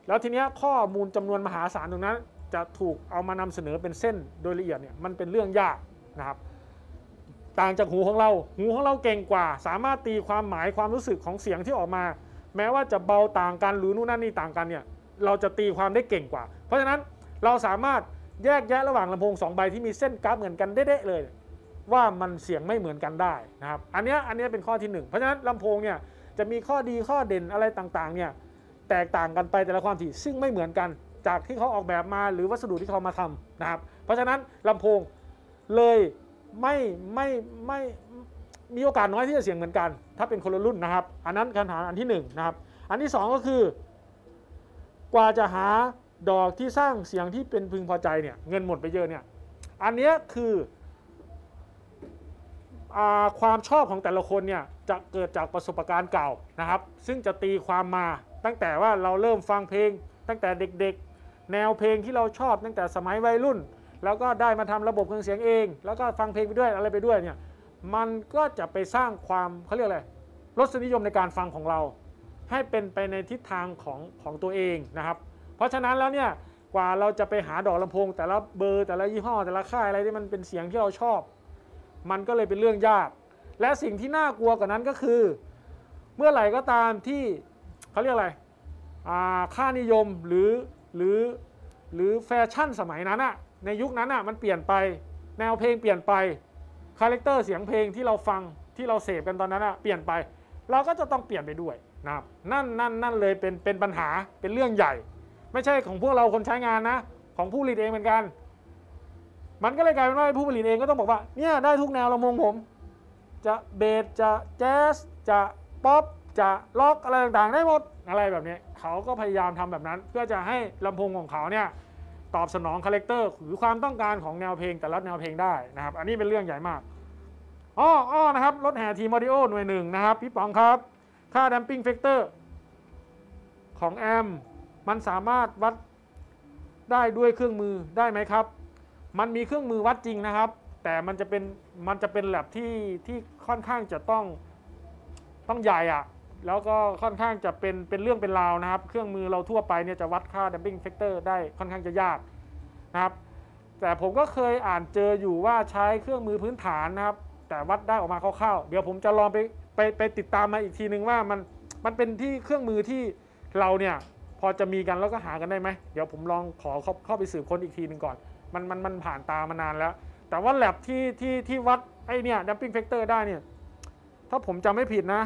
แล้วทีเนี้ยข้อมูลจำนวนมหาศาลตรงนั้นจะถูกเอามานำเสนอเป็นเส้นโดยละเอียดเนี่ยมันเป็นเรื่องยากนะครับต่างจากหูของเราหูของเราเก่งกว่าสามารถตีความหมายความรู้สึกของเสียงที่ออกมาแม้ว่าจะเบาต่างกันหรือนู่นนั่นนี่ต่างกันเนี่ยเราจะตีความได้เก่งกว่าเพราะฉะนั้นเราสามารถแยกแยะระหว่างลำโพงสองใบที่มีเส้นกราฟเหมือนกันเด๊ะเลยว่ามันเสียงไม่เหมือนกันได้นะครับอันนี้อันนี้เป็นข้อที่หนึ่งเพราะฉะนั้นลำโพงเนี่ยจะมีข้อดีข้อเด่นอะไรต่างๆเนี่ยแตกต่างกันไปแต่ละความถี่ซึ่งไม่เหมือนกันจากที่เขาออกแบบมาหรือวัสดุที่เขามาทำนะครับเพราะฉะนั้นลำโพงเลยไม่ไม่ไม่มีโอกาสน้อยที่จะเสียงเหมือนกันถ้าเป็นคนละรุ่นนะครับอันนั้นคำถามอันที่หนึ่ง นะครับอันที่สองก็คือกว่าจะหาดอกที่สร้างเสียงที่เป็นพึงพอใจเนี่ยเงินหมดไปเยอะเนี่ยอันนี้คือความชอบของแต่ละคนเนี่ยจะเกิดจากประสบการณ์เก่านะครับซึ่งจะตีความมาตั้งแต่ว่าเราเริ่มฟังเพลงตั้งแต่เด็กๆแนวเพลงที่เราชอบตั้งแต่สมัยวัยรุ่นแล้วก็ได้มาทำระบบเครื่องเสียงเองแล้วก็ฟังเพลงไปด้วยอะไรไปด้วยเนี่ยมันก็จะไปสร้างความเขาเรียกอะไรรสนิยมในการฟังของเราให้เป็นไปในทิศทางของของตัวเองนะครับเพราะฉะนั้นแล้วเนี่ยกว่าเราจะไปหาดอกลำโพงแต่ละเบอร์แต่ละยี่ห้อแต่ละค่ายอะไรที่มันเป็นเสียงที่เราชอบมันก็เลยเป็นเรื่องยากและสิ่งที่น่ากลัวกว่านั้นก็คือเมื่อไหร่ก็ตามที่เขาเรียกอะไรค่านิยมหรือหรือหรือแฟชั่นสมัยนั้นอะในยุคนั้นอะมันเปลี่ยนไปแนวเพลงเปลี่ยนไปคาแรคเตอร์เสียงเพลงที่เราฟังที่เราเสพกันตอนนั้นอะเปลี่ยนไปเราก็จะต้องเปลี่ยนไปด้วยนะครับนั่นนั่นนั่นเลยเป็นเป็นปัญหาเป็นเรื่องใหญ่ไม่ใช่ของพวกเราคนใช้งานนะของผู้ผลิตเองเหมือนกันมันก็เลยกลายเป็นว่าผู้ผลิตเองก็ต้องบอกว่าเนี่ยได้ทุกแนวลำโพงผมจะเบสจะแจ๊สจะป๊อปจะล็อกอะไรต่างๆได้หมดอะไรแบบนี้เขาก็พยายามทำแบบนั้นเพื่อจะให้ลำโพงของเขาเนี่ย ตอบสนองคาแรคเตอร์หรือความต้องการของแนวเพลงแต่ละแนวเพลงได้นะครับอันนี้เป็นเรื่องใหญ่มากอ้ออ้อนะครับรถแห่ทีมออดิโอหน่วยหนึ่งนะครับพี่ป๋องครับค่าดัมปิ้งแฟกเตอร์ของแอมมันสามารถวัดได้ด้วยเครื่องมือได้ไหมครับมันมีเครื่องมือวัดจริงนะครับแต่มันจะเป็นมันจะเป็นแลบที่ที่ค่อนข้างจะต้องต้องใหญ่อะแล้วก็ค่อนข้างจะเป็นเป็นเรื่องเป็นราวนะครับเครื่องมือเราทั่วไปเนี่ยจะวัดค่า damping factor ได้ค่อนข้างจะยากนะครับแต่ผมก็เคยอ่านเจออยู่ว่าใช้เครื่องมือพื้นฐานนะครับแต่วัดได้ออกมาคร่าวๆเดี๋ยวผมจะลองไปไปไปติดตามมาอีกทีนึงว่ามันมันเป็นที่เครื่องมือที่เราเนี่ยพอจะมีกันแล้วก็หากันได้ไหมเดี๋ยวผมลองขอเข้าเข้าไปสืบค้นอีกทีนึงก่อนมันมันมันผ่านตามานานแล้วแต่ว่าแลบที่ที่ที่วัดไอเนี่ย damping factor ได้เนี่ยถ้าผมจำไม่ผิดนะ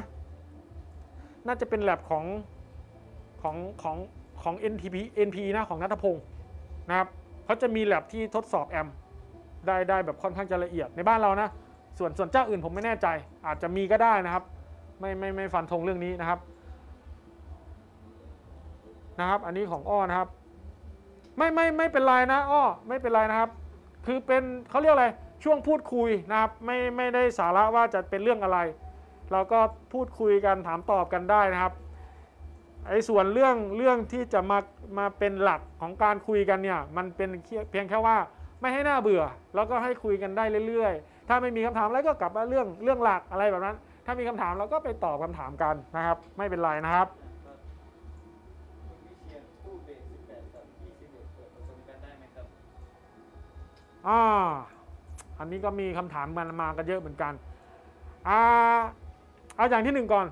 น่าจะเป็นแลบของของของของ เอ็น พี เอ็น พี นะของณัฐพงศ์นะครับเขาจะมีแลบที่ทดสอบแอมได้ได้แบบค่อนข้างจะละเอียดในบ้านเรานะส่วนส่วนเจ้าอื่นผมไม่แน่ใจอาจจะมีก็ได้นะครับไม่ไม่ไม่ฟันธงเรื่องนี้นะครับนะครับอันนี้ของอ้อนะครับไม่ไม่ไม่เป็นไรนะอ้อไม่เป็นไรนะครับคือเป็นเขาเรียกอะไรช่วงพูดคุยนะครับไม่ไม่ได้สาระว่าจะเป็นเรื่องอะไรเราก็พูดคุยกันถามตอบกันได้นะครับไอ้ส่วนเรื่องเรื่องที่จะมามาเป็นหลักของการคุยกันเนี่ยมันเป็นเพียงแค่ว่าไม่ให้น่าเบื่อแล้วก็ให้คุยกันได้เรื่อยๆถ้าไม่มีคำถามอะไรก็กลับมาเรื่องเรื่องหลักอะไรแบบนั้นถ้ามีคำถามเราก็ไปตอบคำถามกันนะครับไม่เป็นไรนะครับอ่าอันนี้ก็มีคำถามมันมากันเยอะเหมือนกันเอาเอาอย่างที่หนึ่งก่อน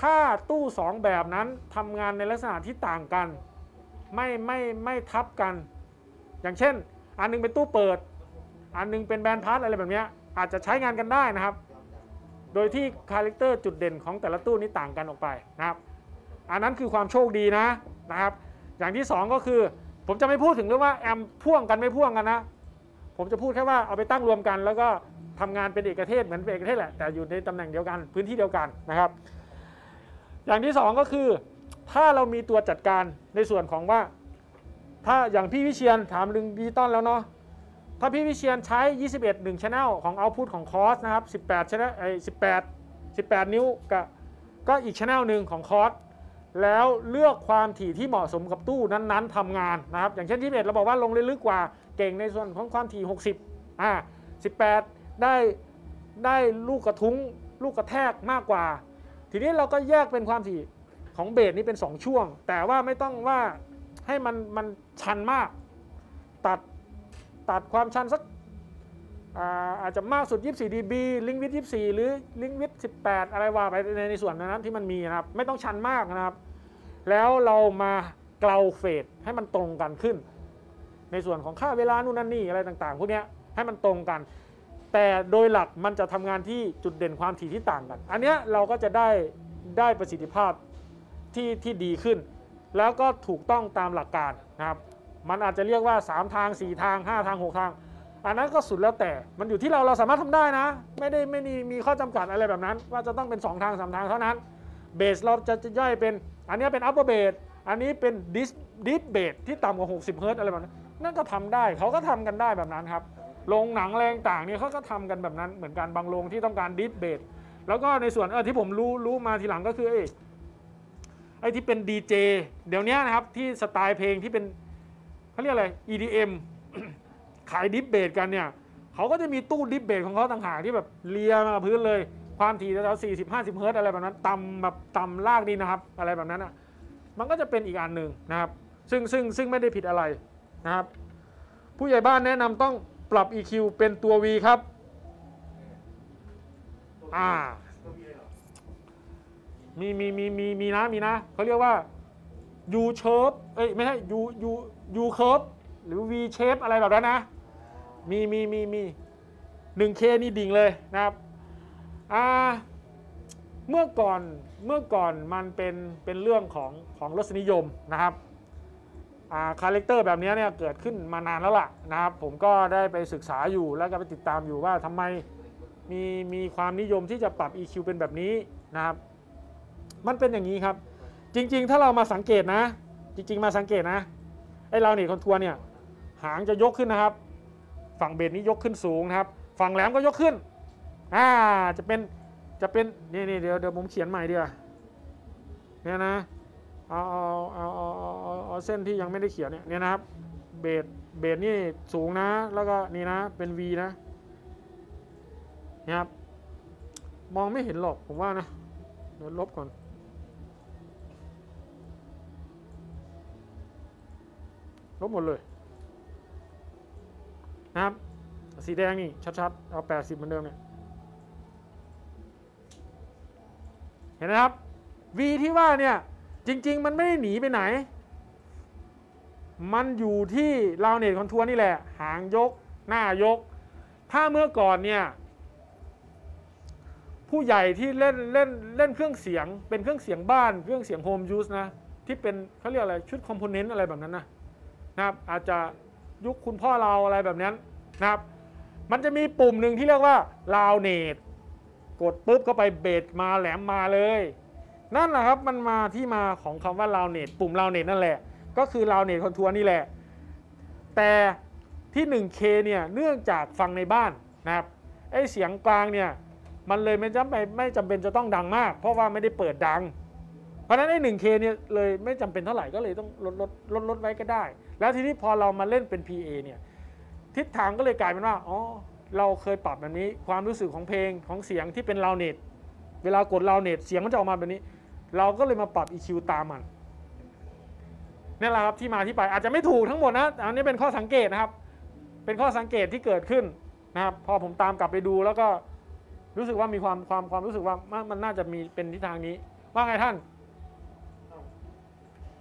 ถ้าตู้สองแบบนั้นทำงานในลักษณะที่ต่างกันไม่ไม่ไม่ทับกันอย่างเช่นอันนึงเป็นตู้เปิดอันนึงเป็นแบนด์พาร์ทอะไรแบบนี้อาจจะใช้งานกันได้นะครับโดยที่คาแรคเตอร์จุดเด่นของแต่ละตู้นี้ต่างกันออกไปนะครับอันนั้นคือความโชคดีนะนะครับอย่างที่สองก็คือผมจะไม่พูดถึงเรื่องว่าแอมพ่วงกันไม่พ่วงกันนะผมจะพูดแค่ว่าเอาไปตั้งรวมกันแล้วก็ทำงานเป็นเอกเทศเหมือนเป็นเอกเทศแหละแต่อยู่ในตำแหน่งเดียวกันพื้นที่เดียวกันนะครับอย่างที่สองก็คือถ้าเรามีตัวจัดการในส่วนของว่าถ้าอย่างพี่วิเชียนถามดึงดิจิตอลแล้วเนาะถ้าพี่วิเชียนใช้ยี่สิบเอ็ด หนึ่ง Channel ของ Output ของ Cost นะครับสิบแปด Channel ไอ้สิบแปด สิบแปดนิ้วก็ก็อีก Channel หนึ่งของ Cost แล้วเลือกความถี่ที่เหมาะสมกับตู้นั้นๆทำงานนะครับอย่างเช่นยี่สิบเอ็ดเราบอกว่าลงลึกกว่าเก่งในส่วนของความถี่หกสิบอ่าสิบแปดได้ได้ลูกกระทุ้งลูกกระแทกมากกว่าทีนี้เราก็แยกเป็นความถี่ของเบสนี้เป็นสองช่วงแต่ว่าไม่ต้องว่าให้มันมันชันมากตัดตัดความชันสัก อา, อาจจะมากสุดยี่สิบสี่ dB ลิงก์วิดยี่สิบสี่หรือลิงก์วิดสิบแปดอะไรว่าไปในในส่วนนั้นที่มันมีนะครับไม่ต้องชันมากนะครับแล้วเรามาเกลาเฟสให้มันตรงกันขึ้นในส่วนของค่าเวลานู่นนั่นนี่อะไรต่างๆพวกนี้ให้มันตรงกันแต่โดยหลักมันจะทำงานที่จุดเด่นความถี่ที่ต่างกันอันนี้เราก็จะได้ได้ประสิทธิภาพที่ที่ดีขึ้นแล้วก็ถูกต้องตามหลักการนะครับมันอาจจะเรียกว่าสามทางสี่ทางห้าทางหกทางอันนั้นก็สุดแล้วแต่มันอยู่ที่เราเราสามารถทำได้นะไม่ได้ไม่มีข้อจำกัดอะไรแบบนั้นว่าจะต้องเป็นสองทางสามทางเท่านั้นเบสเราจะจะย่อยเป็นอันนี้เป็นอัปเปอร์เบสอันนี้เป็นดิสดิฟเบสที่ต่ำกว่าหกสิบเฮิร์ตซ์อะไรแบบนั้นนั่นก็ทำได้เขาก็ทำกันได้แบบนั้นครับโรงหนังแรงต่างเนี่ยเขาก็ทำกันแบบนั้นเหมือนกันบางโรงที่ต้องการดิฟเบสแล้วก็ในส่วนเออที่ผมรู้รู้มาทีหลังก็คือไอ้ไอ้ที่เป็นดีเจเดี๋ยวนี้นะครับที่สไตล์เพลงที่เป็นเขาเรียกอะไร อี ดี เอ็ม ขายดิฟเบสกันเนี่ยเขาก็จะมีตู้ดิฟเบสของเขาต่างหากที่แบบเลียมาพื้นเลยความถี่แถวสี่สิบห้าสิบเฮิร์ตอะไรแบบนั้นต่ำแบบต่ำลากนี่นะครับอะไรแบบนั้นอ่ะมันก็จะเป็นอีกอันหนึ่งนะครับซึ่งซึ่งซึ่งไม่ได้ผิดอะไรนะครับผู้ใหญ่บ้านแนะนำต้องปรับ อี คิว เป็นตัว V ครับอ่ามีมีมีมีมีนะมีนะเขาเรียกว่า U shape เอ้ยไม่ใช่ U U U curve หรือ V shape อะไรแบบนั้นนะมีมีมีมี หนึ่งเค นี่ดิ่งเลยนะครับอ่าเมื่อก่อนเมื่อก่อนมันเป็นเป็นเรื่องของของรสนิยมนะครับคาแรคเตอร์แบบนี้เนี่ยเกิดขึ้นมานานแล้วล่ะนะครับผมก็ได้ไปศึกษาอยู่แล้วก็ไปติดตามอยู่ว่าทำไมมีมีความนิยมที่จะปรับ อี คิว เป็นแบบนี้นะครับมันเป็นอย่างนี้ครับจริงๆถ้าเรามาสังเกตนะจริงๆมาสังเกตนะไอเราเนี่ยคนทัวร์เนี่ย หางจะยกขึ้นนะครับฝั่งเบนนี้ยกขึ้นสูงนะครับฝั่งแหลมก็ยกขึ้นอ่าจะเป็นจะเป็นนี่นี่เดี๋ยวเดี๋ยวผมเขียนใหม่ดีกว่าเนี่ยนะเอาเอาเอาเอาเอาเส้นที่ยังไม่ได้เขียนเนี่ยเนี่ยนะครับเบสเบสนี่สูงนะแล้วก็นี่นะเป็น วี นะนะครับมองไม่เห็นหรอกผมว่านะเดี๋ยวลบก่อนลบหมดเลยนะครับสีแดงนี่ชัดๆเอาแปดสิบเหมือนเดิมเนี่ยเห็นไหมครับ V ที่ว่าเนี่ยจริงๆมันไม่ได้หนีไปไหนมันอยู่ที่ราวเน็ตคอนทัวร์นี่แหละหางยกหน้ายกถ้าเมื่อก่อนเนี่ยผู้ใหญ่ที่เล่นเล่นเล่นเครื่องเสียงเป็นเครื่องเสียงบ้านเครื่องเสียงโฮมยูสนะที่เป็นเขาเรียกอะไรชุดคอมโพเนนต์อะไรแบบนั้นนะนะครับอาจจะยุคคุณพ่อเราอะไรแบบนั้นนะครับมันจะมีปุ่มหนึ่งที่เรียกว่าราวเน็ตกดปุ๊บเข้าไปเบสมาแหลมมาเลยนั่นแหละครับมันมาที่มาของคำว่าราวเน็ตปุ่มราวเน็ตนั่นแหละก็คือราวเน็ตคอนทัวร์นี่แหละแต่ที่ หนึ่ง เค เนี่ยเนื่องจากฟังในบ้านนะครับไอเสียงกลางเนี่ยมันเลยไม่จำเป็นไม่จำเป็นจะต้องดังมากเพราะว่าไม่ได้เปิดดังเพราะนั้นไอ้ หนึ่ง เค เนี่ยเลยไม่จำเป็นเท่าไหร่ก็เลยต้องลดลดลดลดไว้ก็ได้แล้วทีนี้พอเรามาเล่นเป็น พี เอ เนี่ยทิศทางก็เลยกลายเป็นว่าอ๋อเราเคยปรับแบบนี้ความรู้สึกของเพลงของเสียงที่เป็นราวเน็ตเวลากดราวเน็ตเสียงมันจะออกมาแบบนี้เราก็เลยมาปรับ อี คิว ตามมันนี่แหละครับที่มาที่ไปอาจจะไม่ถูกทั้งหมดนะอันนี้เป็นข้อสังเกตนะครับเป็นข้อสังเกตที่เกิดขึ้นนะครับพอผมตามกลับไปดูแล้วก็รู้สึกว่ามีความความความรู้สึกว่ามันน่าจะมีเป็นทิศทางนี้ว่าไงท่าน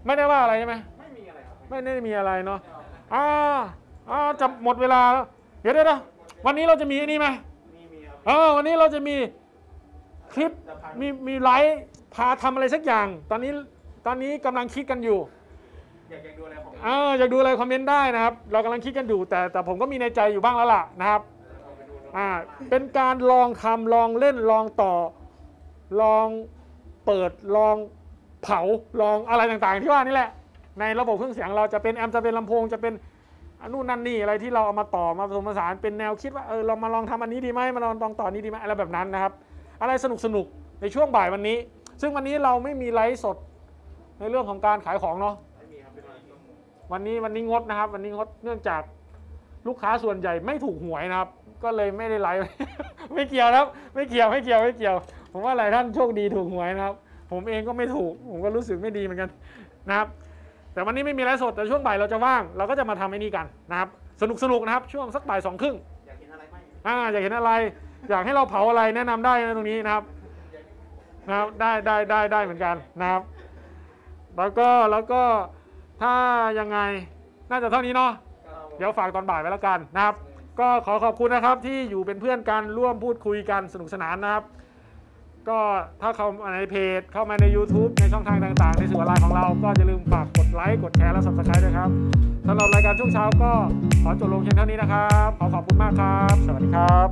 ไม่ได้ว่าอะไรใช่ไหมไม่มีอะไรครับไม่ได้มีอะไรเนาะอ่าอ่าจะหมดเวลาแล้วเดี๋ยวเดี๋ยววันนี้เราจะมีนี่ไหมมีมีครับเออวันนี้เราจะมีคลิปมีมีไลฟ์พาทำอะไรสักอย่างตอนนี้ตอนนี้กำลังคิดกันอยู่อยากดูอะไรคอมเมนต์เอออยากดูอะไรคอมเมนต์ได้นะครับเรากำลังคิดกันอยู่แต่แต่ผมก็มีในใจอยู่บ้างแล้วล่ะนะครับอ่าเป็นการลองทำลองเล่นลองต่อลองเปิดลองเผาลองอะไรต่างๆที่ว่านี่แหละในระบบเครื่องเสียงเราจะเป็นแอมจะเป็นลำโพงจะเป็นนู่นนั่นนี่อะไรที่เราเอามาต่อมาผสมผสานเป็นแนวคิดว่าเออเรามาลองทำอันนี้ดีไหมมาลองลองต่อนี้ดีไหมอะไรแบบนั้นนะครับอะไรสนุกสนุกในช่วงบ่ายวันนี้ซึ่งวันนี้เราไม่มีไลฟ์สดในเรื่องของการขายของเนาะวันนี้วันนี้งดนะครับวันนี้งดเนื่องจากลูกค้าส่วนใหญ่ไม่ถูกหวยนะครับก็เลยไม่ได้ไลฟ์ไม่เกี่ยวแล้วไม่เกี่ยวไม่เกี่ยวไม่เกี่ยวผมว่าหลายท่านโชคดีถูกหวยนะครับผมเองก็ไม่ถูกผมก็รู้สึกไม่ดีเหมือนกันนะครับแต่วันนี้ไม่มีไลฟ์สดแต่ช่วงบ่ายเราจะว่างเราก็จะมาทำไอ้นี่กันนะครับสนุกสนุกนะครับช่วงสักบ่ายสองครึ่งอยากเห็นอะไรไหมอ่าอยากเห็นอะไรอยากให้เราเผาอะไรแนะนำได้นะตรงนี้นะครับนะครับได้ได้ได้ได้เหมือนกันนะครับแล้วก็แล้วก็ถ้ายังไงน่าจะเท่านี้เนาะเดี๋ยวฝากตอนบ่ายไว้แล้วกันนะครับก็ขอขอบคุณนะครับที่อยู่เป็นเพื่อนกันร่วมพูดคุยกันสนุกสนานนะครับก็ถ้าเข้ามาในเพจเข้ามาใน ยูทูบ ในช่องทางต่างๆในสื่อออนไลน์ของเราก็อย่าลืมฝากกดไลค์กดแชร์และ ซับสไครบ์ ด้วยครับสำหรับรายการช่วงเช้าก็ขอจบลงเพียงเท่านี้นะครับขอขอบคุณมากครับสวัสดีครับ